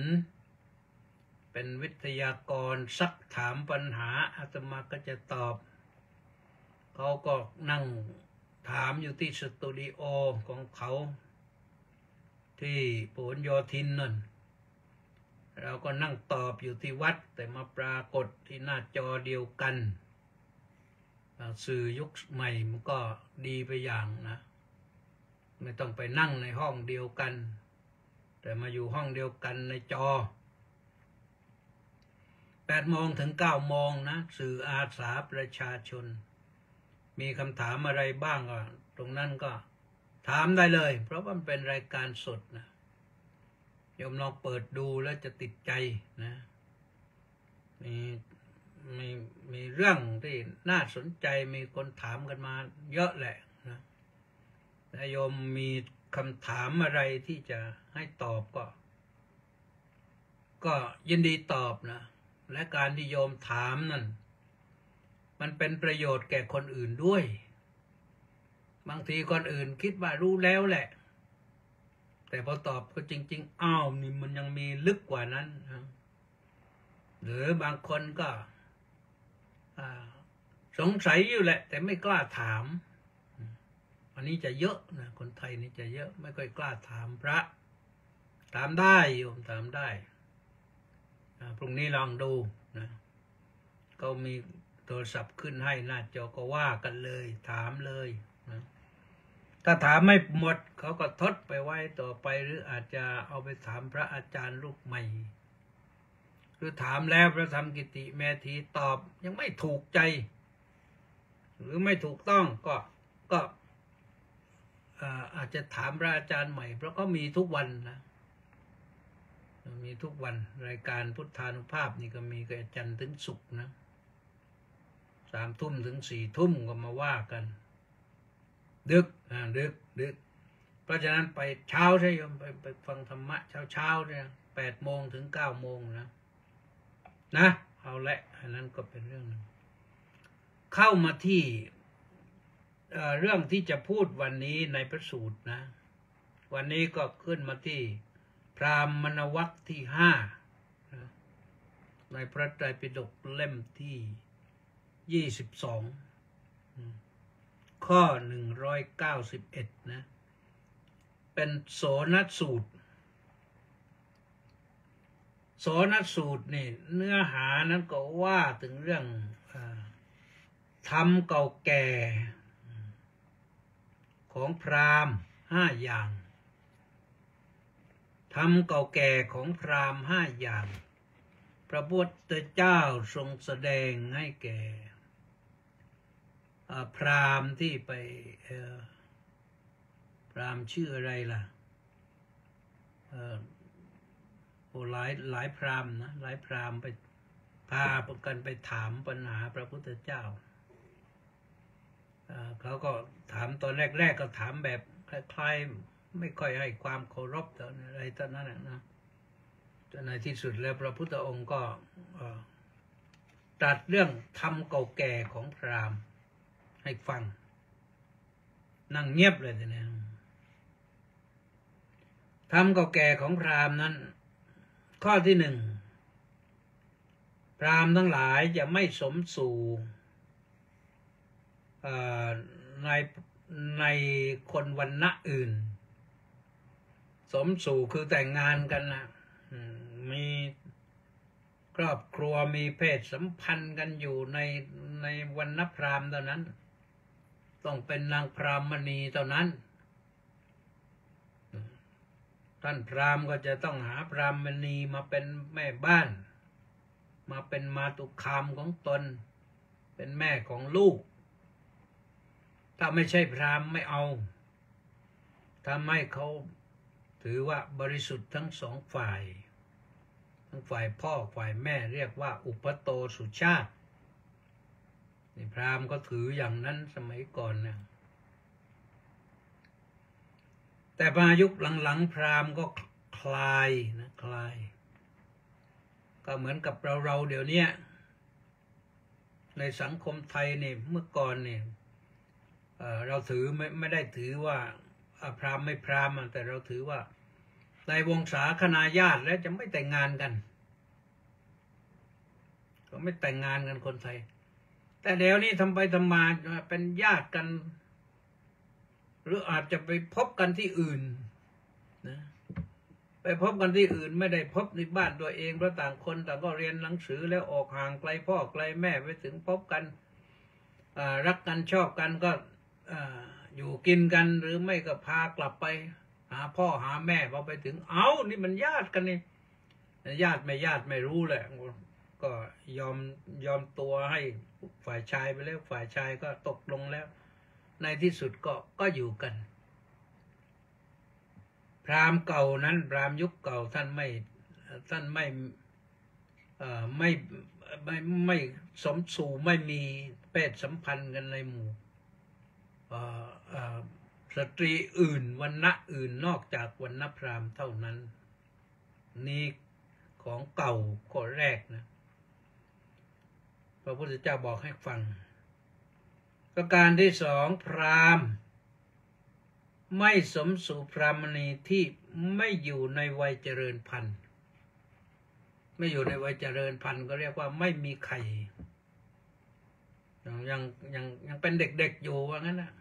เป็นวิทยากรซักถามปัญหาอาตมาก็จะตอบเขาก็นั่งถามอยู่ที่สตูดิโอของเขาที่พหลโยธินนั่นเราก็นั่งตอบอยู่ที่วัดแต่มาปรากฏที่หน้าจอเดียวกันสื่อยุคใหม่มันก็ดีไปอย่างนะไม่ต้องไปนั่งในห้องเดียวกันแต่มาอยู่ห้องเดียวกันในจอ8 โมงถึง9 โมงนะสื่ออาสาประชาชนมีคำถามอะไรบ้างก็ตรงนั้นก็ถามได้เลยเพราะมันเป็นรายการสดนะโยมลองเปิดดูแล้วจะติดใจนะมีเรื่องที่น่าสนใจมีคนถามกันมาเยอะแหละนะแต่โยมมีคำถามอะไรที่จะให้ตอบก็ยินดีตอบนะและการที่โยมถามนั้นมันเป็นประโยชน์แก่คนอื่นด้วยบางทีคนอื่นคิดว่ารู้แล้วแหละแต่พอตอบก็จริงๆอ้าวนี่มันยังมีลึกกว่านั้นหรือบางคนก็สงสัยอยู่แหละแต่ไม่กล้าถามอันนี้จะเยอะนะคนไทยนี่จะเยอะไม่ค่อยกล้าถามพระถามได้โยมถามได้พรุ่งนี้ลองดูนะก็มีโทรศัพท์ขึ้นให้หน้าจอก็ว่ากันเลยถามเลยนะถ้าถามไม่หมดเขาก็ทดไปไว้ต่อไปหรืออาจจะเอาไปถามพระอาจารย์ลูกใหม่หรือถามแล้วพระธรรมกิติเมธีตอบยังไม่ถูกใจหรือไม่ถูกต้องก็อาจจะถามพระอาจารย์ใหม่เพราะก็มีทุกวันนะมีทุกวันรายการพุทธานุภาพนี่ก็มีกับอาจารย์ถึงศุกร์นะ3 ทุ่มถึง4 ทุ่มก็มาว่ากันดึกเพราะฉะนั้นไปเช้าใช่โยมไปฟังธรรมะเช้าเนี่ย8 โมงถึง9 โมงนะเอาละอันนั้นก็เป็นเรื่องนึงเข้ามาที่เรื่องที่จะพูดวันนี้ในพระสูตรนะวันนี้ก็ขึ้นมาที่พราหมณวรรคที่5นะในพระไตรปิฎกเล่มที่22ข้อ191นะเป็นโสณสูตรนี่เนื้อหานั้นก็ว่าถึงเรื่องธรรมเก่าแก่ของพราหมณ์5 อย่างธรรมเก่าแก่ของพราหมณ์5 อย่างพระพุทธเจ้าทรงแสดงให้แก่พราหมณ์ที่ไปพราหมณ์ชื่ออะไรล่ะหลายพราหมณ์นะหลายพราหมณ์ไป พากันไปถามปัญหาพระพุทธเจ้าเขาก็ถามตอนแรกๆก็ถามแบบคล้ายๆไม่ค่อยให้ความเคารพอะไรตอนนั้นนะจนในที่สุดแล้วพระพุทธองค์ก็ตรัสเรื่องธรรมเก่าแก่ของพราหมณ์ให้ฟังนั่งเงียบเลยเนี่ยธรรมเก่าแก่ของพราหมณ์นั้นข้อที่หนึ่งพราหมณ์ทั้งหลายจะไม่สมสู่ในคนวรรณะอื่นสมสู่คือแต่งงานกันนะมีครอบครัวมีเพศสัมพันธ์กันอยู่ในวรรณพราหมณ์เท่านั้นต้องเป็นนางพราหมณีเท่านั้นท่านพราหมณ์ก็จะต้องหาพราหมณีมาเป็นแม่บ้านมาเป็นมาตุคามของตนเป็นแม่ของลูกถ้าไม่ใช่พราหมณ์ไม่เอาทำให้เขาถือว่าบริสุทธิ์ทั้งสองฝ่ายทั้งฝ่ายพ่อฝ่ายแม่เรียกว่าอุปโตสุชาตินี่พราหมณ์ก็ถืออย่างนั้นสมัยก่อนนะแต่มายุคหลังๆพราหมณ์ก็คลายนะคลายก็เหมือนกับเราเดี๋ยวนี้ในสังคมไทยเนี่ยเมื่อก่อนเนี่ยเราถือไม่ได้ถือว่าพราหมณ์ไม่พราหมณ์แต่เราถือว่าในวงศาคณาญาติแล้วจะไม่แต่งงานกันก็ไม่แต่งงานกันคนไทยแต่เดี๋ยวนี้ทำไปทำมาเป็นญาติกันหรืออาจจะไปพบกันที่อื่นนะไปพบกันที่อื่นไม่ได้พบในบ้านตัวเองเพราะต่างคนต่างก็เรียนหนังสือแล้วออกห่างไกลพ่อไกลแม่ไปถึงพบกันรักกันชอบกันก็อยู่กินกันหรือไม่ก็พากลับไปหาพ่อหาแม่พอไปถึงเอานี่มันญาติกันนี่ญาติไม่รู้แหละก็ยอมตัวให้ฝ่ายชายไปแล้วฝ่ายชายก็ตกลงแล้วในที่สุดก็อยู่กันพราหมณ์เก่านั้นพราหมณ์ยุคเก่าท่านไม่สมสู่ไม่มีเพศสัมพันธ์กันในหมู่สตรีอื่นวรรณะอื่นนอกจากวรรณพราหมณ์เท่านั้นนี่ของเก่าข้อแรกนะพระพุทธเจ้าบอกให้ฟังประการที่สองพราหมณ์ไม่สมสู่พราหมณีที่ไม่อยู่ในวัยเจริญพันธุ์ไม่อยู่ในวัยเจริญพันธุ์ก็เรียกว่าไม่มีไข่ยังเป็นเด็กๆอยู่ว่างั้นนะ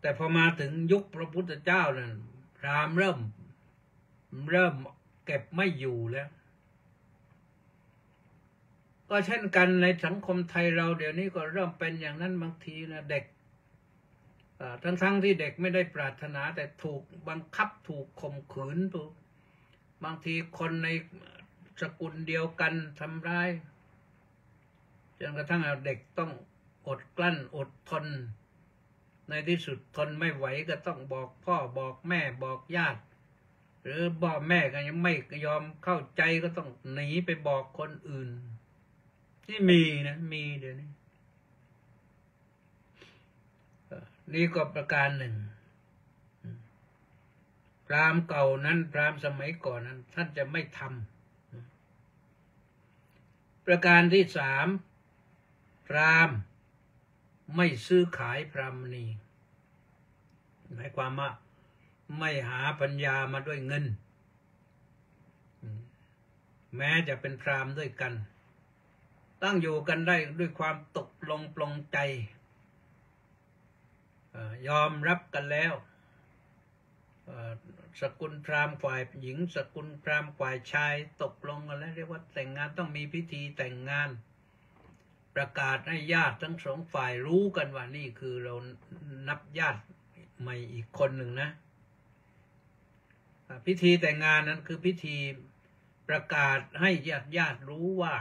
แต่พอมาถึงยุคพระพุทธเจ้าเนี่ยพราหมณ์เริ่มเก็บไม่อยู่แล้วก็เช่นกันในสังคมไทยเราเดี๋ยวนี้ก็เริ่มเป็นอย่างนั้นบางทีนะเด็กทั้งที่เด็กไม่ได้ปรารถนาแต่ถูกบังคับถูกข่มขืนบางทีคนในสกุลเดียวกันทำร้ายจนกระทั่งเด็กต้องอดกลั้นอดทนในที่สุดทนไม่ไหวก็ต้องบอกพ่อบอกแม่บอกญาติหรือพ่อแม่ก็ยังไม่ยอมเข้าใจก็ต้องหนีไปบอกคนอื่นที่มีเดี๋ยวนี้นี่ก็ประการหนึ่งพราหมณ์เก่านั้นพราหมณ์สมัยก่อนนั้นท่านจะไม่ทำประการที่สามพราหมณ์ไม่ซื้อขายพราหมณีหมายความว่าไม่หาปัญญามาด้วยเงินแม้จะเป็นพราหมณ์ด้วยกันตั้งอยู่กันได้ด้วยความตกลงปลงใจยอมรับกันแล้วสกุลพราหมณ์ฝ่ายหญิงสกุลพราหมณ์ฝ่ายชายตกลงกันแล้วเรียกว่าแต่งงานต้องมีพิธีแต่งงานประกาศให้ญาติทั้งสองฝ่ายรู้กันว่านี่คือเรานับญาติใหม่อีกคนหนึ่งนะพิธีแต่งงานนั้นคือพิธีประกาศให้ญาติรู้ว่า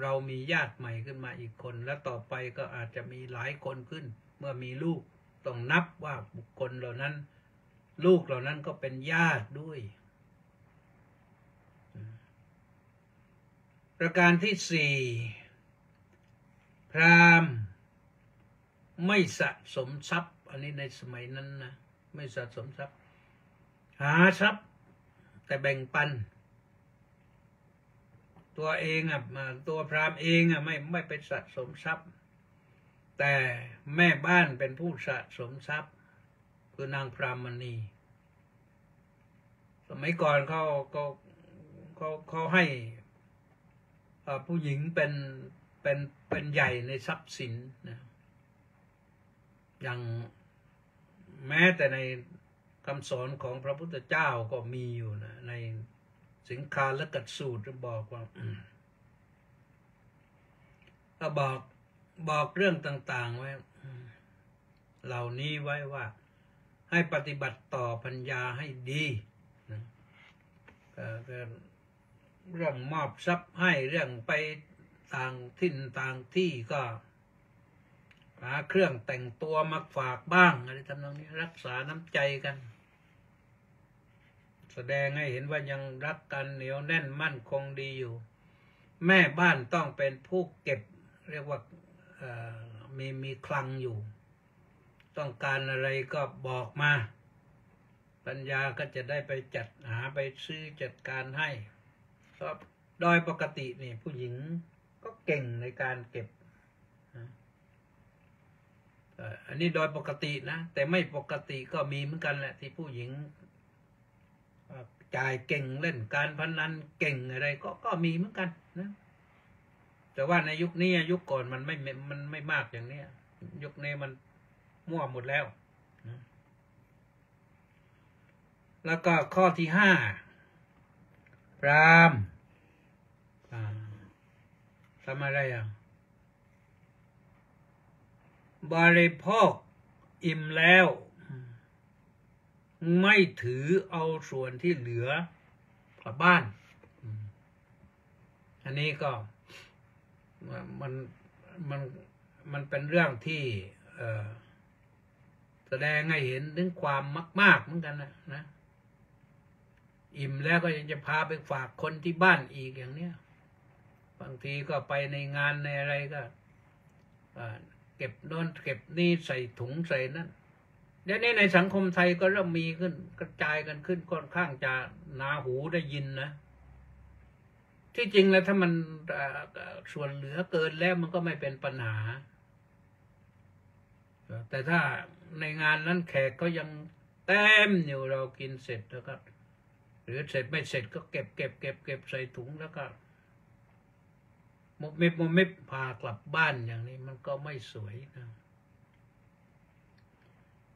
เรามีญาติใหม่ขึ้นมาอีกคนและต่อไปก็อาจจะมีหลายคนขึ้นเมื่อมีลูกต้องนับว่าบุคคลเหล่านั้นลูกเหล่านั้นก็เป็นญาติด้วย ประการที่สี่พราหมณ์ไม่สะสมทรัพย์อันนี้ในสมัยนั้นนะไม่สะสมทรัพย์หาทรัพย์แต่แบ่งปันตัวเองอ่ะตัวพราหมณ์เองอ่ะไม่ไปสะสมทรัพย์แต่แม่บ้านเป็นผู้สะสมทรัพย์คือนางพรามณีสมัยก่อนเขาให้ผู้หญิงเป็นใหญ่ในทรัพย์สินนะอย่างแม้แต่ในคำสอนของพระพุทธเจ้าก็มีอยู่นะในสิงคาลกัตสูตรบอกว่าก็บอกเรื่องต่างๆไว้เหล่านี้ไว้ว่าให้ปฏิบัติต่อปัญญาให้ดีนะเรื่องมอบทรัพย์ให้เรื่องไปต่างทิ่นต่างที่ก็หาเครื่องแต่งตัวมาฝากบ้างอะไรทำนองนี้รักษาน้ำใจกันแสดงให้เห็นว่ายังรักกันเหนียวแน่นมั่นคงดีอยู่แม่บ้านต้องเป็นผู้เก็บเรียกว่ามีคลังอยู่ต้องการอะไรก็บอกมาปัญญาก็จะได้ไปจัดหาไปซื้อจัดการให้ก็โดยปกตินี่ผู้หญิงก็เก่งในการเก็บอันนี้โดยปกตินะแต่ไม่ปกติก็มีเหมือนกันแหละที่ผู้หญิงจ่ายเก่งเล่นการพนันเก่งอะไรก็มีเหมือนกันนะแต่ว่าในยุคนี้ยุคก่อนมันไม่มากอย่างนี้ยุคนี้มันมั่วหมดแล้วนะแล้วก็ข้อที่ห้าพราหมณ์ทำอะไรอ่ะบริโภคอิ่มแล้วไม่ถือเอาส่วนที่เหลือกลับบ้านอันนี้ก็มันเป็นเรื่องที่แสดงให้เห็นถึงความมากๆเหมือนกันนะอิ่มแล้วก็ยังจะพาไปฝากคนที่บ้านอีกอย่างเนี้ยบางทีก็ไปในงานในอะไรก็เก็บโดนเก็บนี่ใส่ถุงใส่นั่นเดี๋ยวนี้ในสังคมไทยก็เริ่มมีขึ้นกระจายกันขึ้นค่อนข้างจะหนาหูได้ยินนะที่จริงแล้วถ้ามันส่วนเหลือเกินแล้วมันก็ไม่เป็นปัญหาแต่ถ้าในงานนั้นแขกก็ยังเต็มอยู่เรากินเสร็จแล้วก็หรือเสร็จไม่เสร็จก็เก็บใส่ถุงแล้วก็มุมมิบพากลับบ้านอย่างนี้มันก็ไม่สวยนะ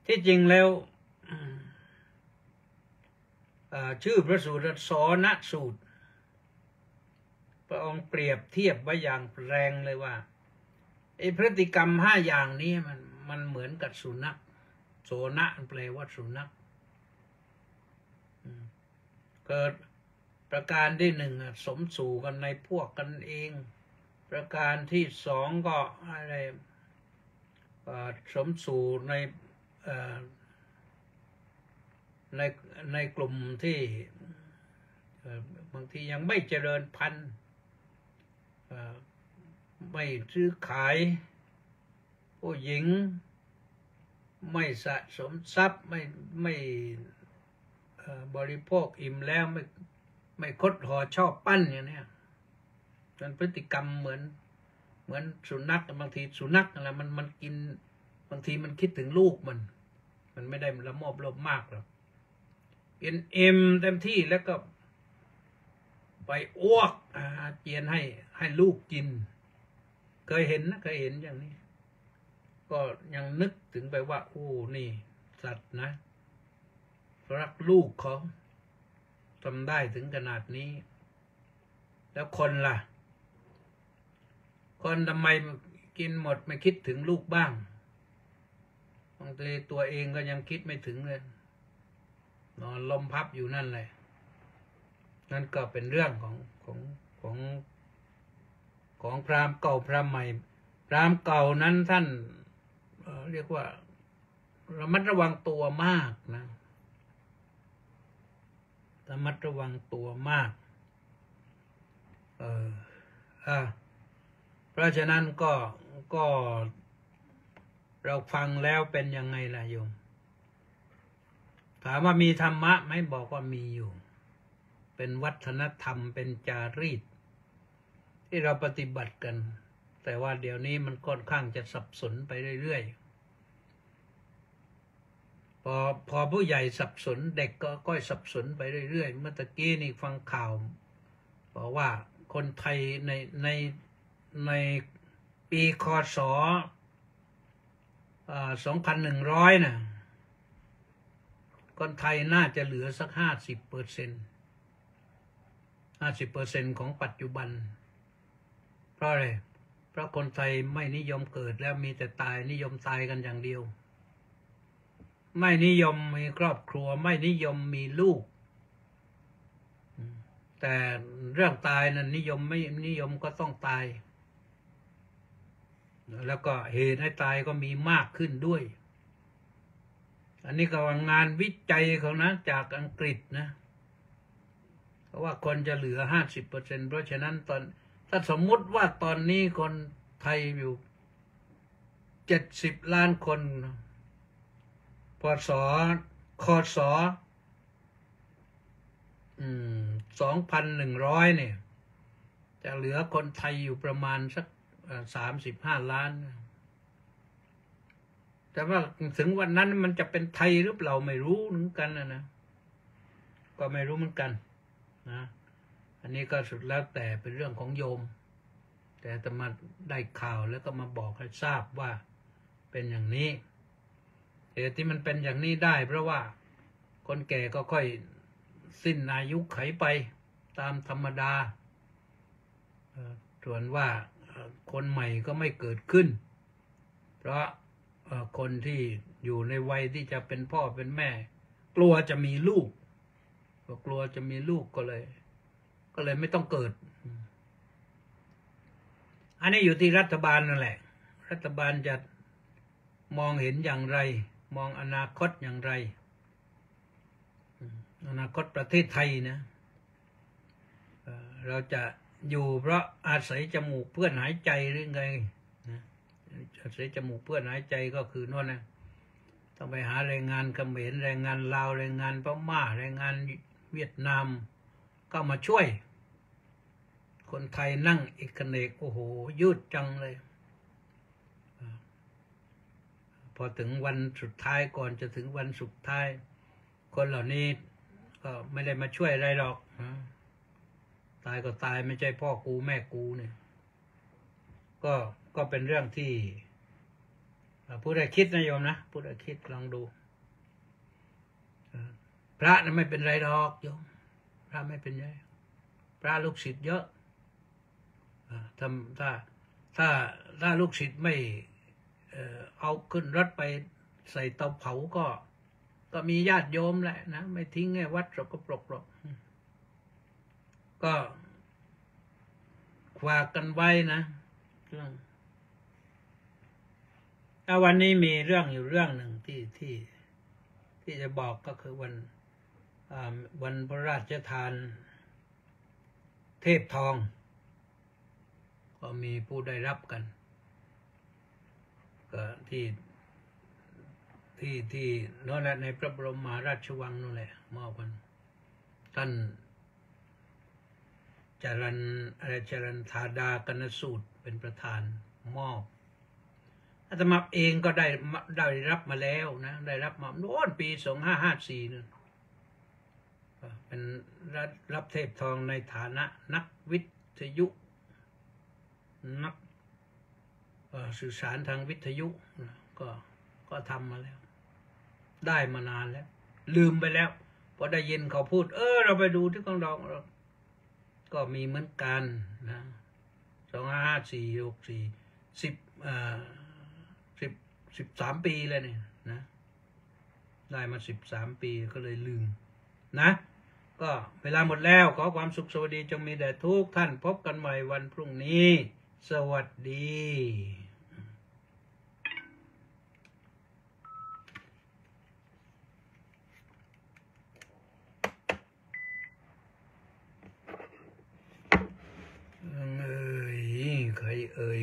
ที่จริงแล้วชื่อพระสูตรสอนสูตรพระองค์เปรียบเทียบไว้อย่างแรงเลยว่าไอ้พฤติกรรมห้าอย่างนี้มันเหมือนกับสุนัขโสนะแปลว่าสุนัขเกิดประการที่หนึ่งสมสู่กันในพวกกันเองประการที่สองก็อะไรสมสู่ในกลุ่มที่บางทียังไม่เจริญพันธุ์ไม่ซื้อขายผู้หญิงไม่สะสมทรัพย์ไม่บริโภคอิ่มแล้วไม่คดหอชอบปั้นอย่างนี้มันพฤติกรรมเหมือนสุนัขบางทีสุนัขอะไรมันกินบางทีมันคิดถึงลูกมันไม่ได้ละโมบลบมากหรอกกินเอ็มเต็มที่แล้วก็ไปอ้วกอาเจียนให้ลูกกินเคยเห็นอย่างนี้ก็ยังนึกถึงไปว่าโอ้นี่สัตว์นะรักลูกเขาทำได้ถึงขนาดนี้แล้วคนล่ะคนทำไมกินหมดไม่คิดถึงลูกบ้างบางทีตัวเองก็ยังคิดไม่ถึงเลยนอนลมพับอยู่นั่นเลยนั่นก็เป็นเรื่องของพราหมณ์เก่าพราหมณ์ใหม่พราหมณ์เก่านั้นท่านเรียกว่าระมัดระวังตัวมากนะระมัดระวังตัวมาก เพราะฉะนั้นก็เราฟังแล้วเป็นยังไงล่ะโยมถามว่ามีธรรมะไหมบอกว่ามีอยู่เป็นวัฒนธรรมเป็นจารีตที่เราปฏิบัติกันแต่ว่าเดี๋ยวนี้มันค่อนข้างจะสับสนไปเรื่อยๆพอผู้ใหญ่สับสนเด็กก็ค่อยสับสนไปเรื่อยๆเมื่อตะกี้นี่ฟังข่าวบอกว่าคนไทยในปีค.ศ. 2100น่ะคนไทยน่าจะเหลือสัก 50% ของปัจจุบันเพราะอะไรเพราะคนไทยไม่นิยมเกิดแล้วมีแต่ตายนิยมตายกันอย่างเดียวไม่นิยมมีครอบครัวไม่นิยมมีลูกแต่เรื่องตายนั้นนิยมไม่นิยมก็ต้องตายแล้วก็เหตุให้ตายก็มีมากขึ้นด้วยอันนี้ก็งานวิจัยเขานะจากอังกฤษนะเพราะว่าคนจะเหลือ 50% เพราะฉะนั้นถ้าสมมุติว่าตอนนี้คนไทยอยู่70 ล้านคนค.ศ. 2100เนี่ยจะเหลือคนไทยอยู่ประมาณสัก35 ล้านแต่ว่าถึงวันนั้นมันจะเป็นไทยหรือเปล่าไม่รู้เหมือนกันนะก็ไม่รู้เหมือนกันนะอันนี้ก็สุดแล้วแต่เป็นเรื่องของโยมแต่จะมาได้ข่าวแล้วก็มาบอกให้ทราบว่าเป็นอย่างนี้เหตุที่มันเป็นอย่างนี้ได้เพราะว่าคนแก่ก็ค่อยสิ้นอายุไขไปตามธรรมดาส่วนว่าคนใหม่ก็ไม่เกิดขึ้นเพราะคนที่อยู่ในวัยที่จะเป็นพ่อเป็นแม่กลัวจะมีลูกกลัวจะมีลูกก็เลยไม่ต้องเกิดอันนี้อยู่ที่รัฐบาลนั่นแหละรัฐบาลจะมองเห็นอย่างไรมองอนาคตอย่างไรอนาคตประเทศไทยนะเราจะอยู่เพราะอาศัยจมูกเพื่อนหายใจหรือไงนะอาศัยจมูกเพื่อนหายใจก็คือนั่นนะต้องไปหาแรงงานเขมรแรงงานลาวแรงงานพม่าแรงงานเวียดนามก็มาช่วยคนไทยนั่งเอกเนกโอ้โหยืดจังเลยพอถึงวันสุดท้ายก่อนจะถึงวันสุดท้ายคนเหล่านี้ก็ไม่ได้มาช่วยอะไรหรอกตายก็ตายไม่ใช่พ่อกูแม่กูเนี่ยก็เป็นเรื่องที่ผู้ใดคิดนะโยมนะผู้ใดคิดลองดูพระนั้นไม่เป็นไรหรอกโยมพระไม่เป็นไรพระลูกศิษย์เยอะถ้าลูกศิษย์ไม่เอาขึ้นรถไปใส่เตาเผาก็มีญาติโยมแหละนะไม่ทิ้งไงวัดสกปรกหรอกก็ฝากกันไว้นะวันนี้มีเรื่องอยู่เรื่องหนึ่งที่จะบอกก็คือวันพระราชทานเทพทองก็มีผู้ได้รับกันก็ที่นั่นแหละในพระบรมมหาราชวังนั่นแหละมอบกันท่านจรัญธาดากนสูตรเป็นประธานมอบอาตมาเองก็ได้รับมาแล้วนะได้รับมาโน่นปี2554นั่นเป็นรับเทพทองในฐานะนักวิทยุนักสื่อสารทางวิทยุก็ทำมาแล้วได้มานานแล้วลืมไปแล้วพอได้ยินเขาพูดเราไปดูที่กองดองก็มีเหมือนกันนะ2554 6413 ปีแล้วเนี่ยนะได้มา13 ปีก็เลยลืมนะก็เวลาหมดแล้วขอความสุขสวัสดีจงมีแด่ทุกท่านพบกันใหม่วันพรุ่งนี้สวัสดี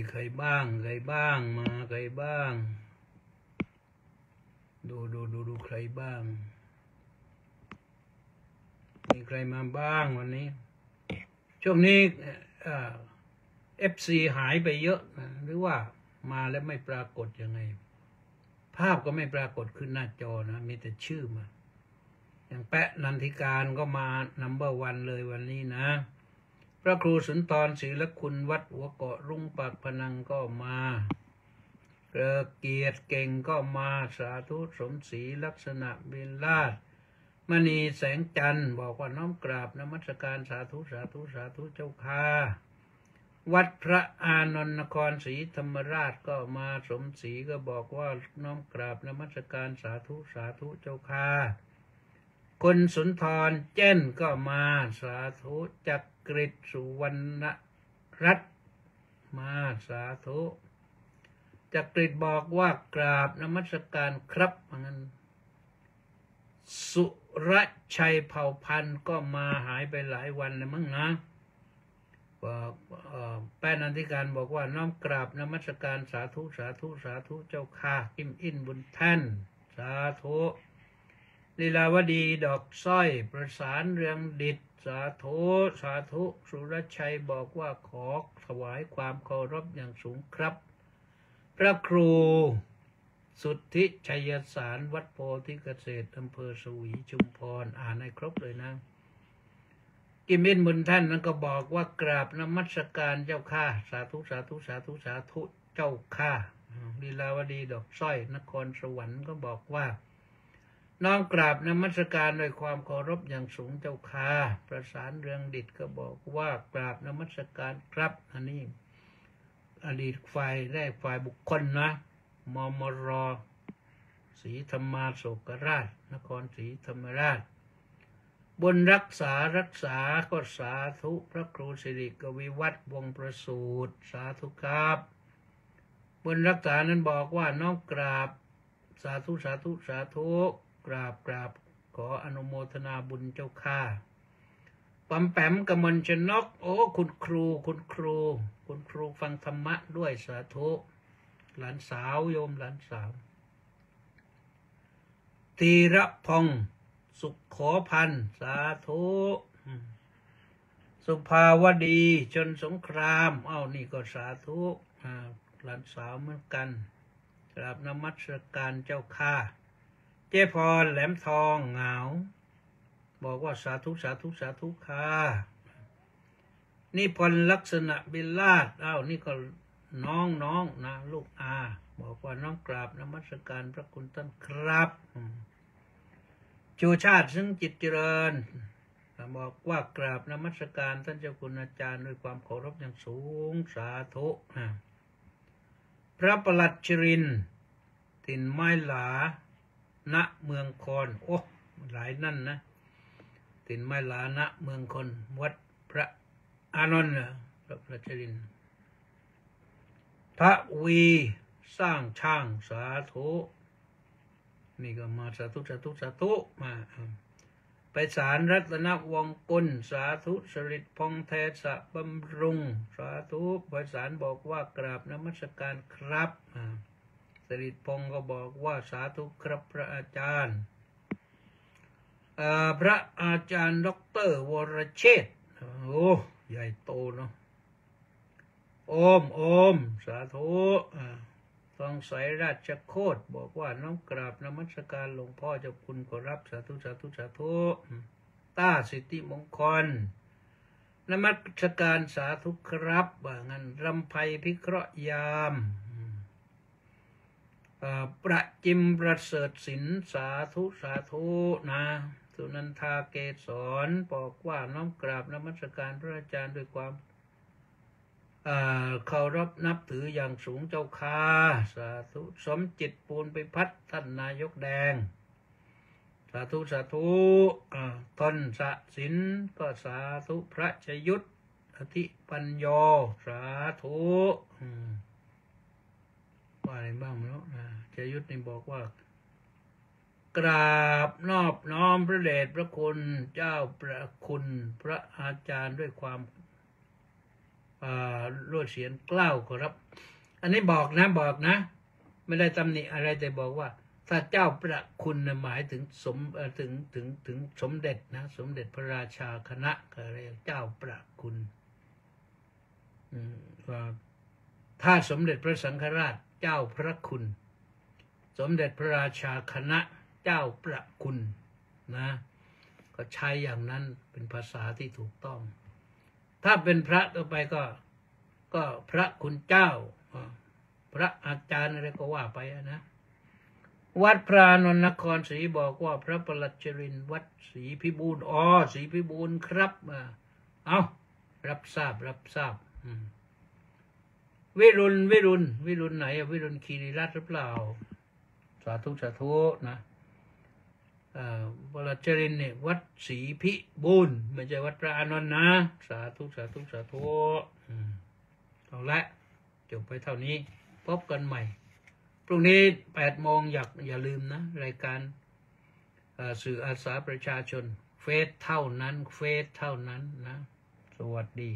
ใครบ้างใครบ้างมาใครบ้างดูใครบ้างมีใครมาบ้างวันนี้ช่วงนี้FC หายไปเยอะนะหรือว่ามาแล้วไม่ปรากฏยังไงภาพก็ไม่ปรากฏขึ้นหน้าจอนะมีแต่ชื่อมาอย่างแปะนันทิการก็มา No.1 เลยวันนี้นะพระครูสุนทรศรีละคุณวัดหัวเกาะรุ่งปากพนังก็มาเกลือเกียรติเก่งก็มาสาธุสมศรีลักษณะเบลลาศมณีแสงจันทร์บอกว่าน้อมกราบนมัสการสาธุสาธุสาธุเจ้าค่ะวัดพระอานนท์นครศรีธรรมราชก็มาสมศรีก็บอกว่าน้อมกราบนมัสการสาธุสาธุเจ้าค่ะคนสุนทรเจ้นก็มาสาธุจักฤตสุวรรณรัตน์มาสาธุจักฤตบอกว่ากราบนมัสการครับงั้นสุรชัยเผ่าพันธุ์ก็มาหายไปหลายวันเลยมั้งนะแป้นนันทิการบอกว่าน้อมกราบนมัสการสาธุสาธุสาธุเจ้าค่ะกิมอินบุญท่านสาธุลีลาวดีดอกสร้อยประสานเรืองดิษสาธุสาธุสุรชัยบอกว่าขอถวายความเคารพอย่างสูงครับพระครูสุทธิชัยสารวัดโพธิเกษตรอำเภอสวีชุมพรอ่านให้ครบเลยนะกิมเอ็นบุญท่านนั้นก็บอกว่ากราบนมัสการเจ้าค่ะสาธุสาธุสาธุสาธุเจ้าค่ะลีลาวดีดอกสร้อยนครสวรรค์ก็บอกว่าน้อมกราบนมัสการด้วยความเคารพอย่างสูงเจ้าค่ะประสานเรืองดิษก็บอกว่ากราบนมัสการครับอันนี้อดีตฝ่ายแรกฝ่ายบุคคลนะมมรศรีธรรมาโศกราชนครศรีธรรมราชบนรักษาก็สาธุพระครูสิริกวิวัฒน์วงประสูติสาธุครับบนรักษานั้นบอกว่าน้อมกราบสาธุสาธุสาธุกราบขออนุโมทนาบุญเจ้าค่าปั๊มแปมกมลชนกโอ้คุณครูฟังธรรมะด้วยสาธุหลานสาวโยมหลานสาวธีระพงศ์สุขขอพันธ์สาธุสุภาวดีชนสงครามเอ้านี่ก็สาธุหลานสาวเหมือนกันกราบนมัสการเจ้าค่าเจ้าพรแหลมทองเหงาบอกว่าสาธุสาธุสาธุค่ะนี่พลลักษณะบิลลาศอ้าวนี่ก็น้องนะลูกอาบอกว่าน้องกราบนมัสการพระคุณท่านครับชูชาติซึ่งจิตเจริญบอกว่ากราบนมัสการท่านเจ้าคุณอาจารย์ด้วยความเคารพอย่างสูงสาธุพระประหลัดชรินถิ่นไม้หลาณเมืองคอนโอ้หลายนั่นนะตินไม้หลาณเมืองคอนวัดพระอานนท์พระประชรินพระวีสร้างช่างสาธุนี่ก็มาสาธุสาธุสาธุมาไปสารรัตนวงศ์กุลสาธุสฤทธิ์พงเทศบำรุงสาธุไปสารบอกว่ากราบนมัสการครับสฤทธิ์พงศ์ก็บอกว่าสาธุครับพระอาจารย์พระอาจารย์ดร.วรเชษฐ์โอ้ใหญ่โตเนาะโอมสาธุทองใสราชโคตรบอกว่าน้อมกราบนมัสการหลวงพ่อเจ้าคุณขอรับสาธุสาธุสาธุต้าสิทธิมงคลนมัสการสาธุครับว่างั้นรำไพพิเคราะห์ยามประจิมประเสริฐศิลสาธุสาธุนะสุนันทาเกศรบอกว่าน้อมกราบนมัสการพระอาจารย์ด้วยความเคารพนับถืออย่างสูงเจ้าค่าสาธุสมจิตปูนไปพัดท่านนายกแดงสาธุสาธุทนสะสินก็สาธุพระชยุทธอธิปัญโยสาธุว่าอะไรบ้างเนาะเจยุทธนี่บอกว่ากราบนอบน้อมพระเดชพระคุณเจ้าประคุณพระอาจารย์ด้วยความ รั่วเสียนกล้าวขอรับอันนี้บอกนะไม่ได้ตำหนิอะไรแต่บอกว่าถ้าเจ้าประคุณหมายถึงสมเด็จนะสมเด็จพระราชาคณะก็เรียกเจ้าประคุณถ้าสมเด็จพระสังฆราชเจ้าพระคุณสมเด็จพระราชาคณะเจ้าประคุณนะก็ใช้อย่างนั้นเป็นภาษาที่ถูกต้องถ้าเป็นพระต่อไปก็พระคุณเจ้าพระอาจารย์อะไรก็ว่าไปนะวัดพระนนท์นครศรีบอกว่าพระประหลัดชรินทร์วัดศรีพิบูลศรีพิบูลครับเอารับทราบวิรุณไหนวิรุณคีรีรัตน์หรือเปล่าสาธุนะประหลัดชรินทร์เนี่ยวัดศรีพิบูลไม่ใช่วัดพระอานนท์นะสาธุเอาละจบไปเท่านี้พบกันใหม่พรุ่งนี้ 8 โมงอย่าลืมนะรายการสื่ออาสาประชาชนเฟซเท่านั้นนะสวัสดี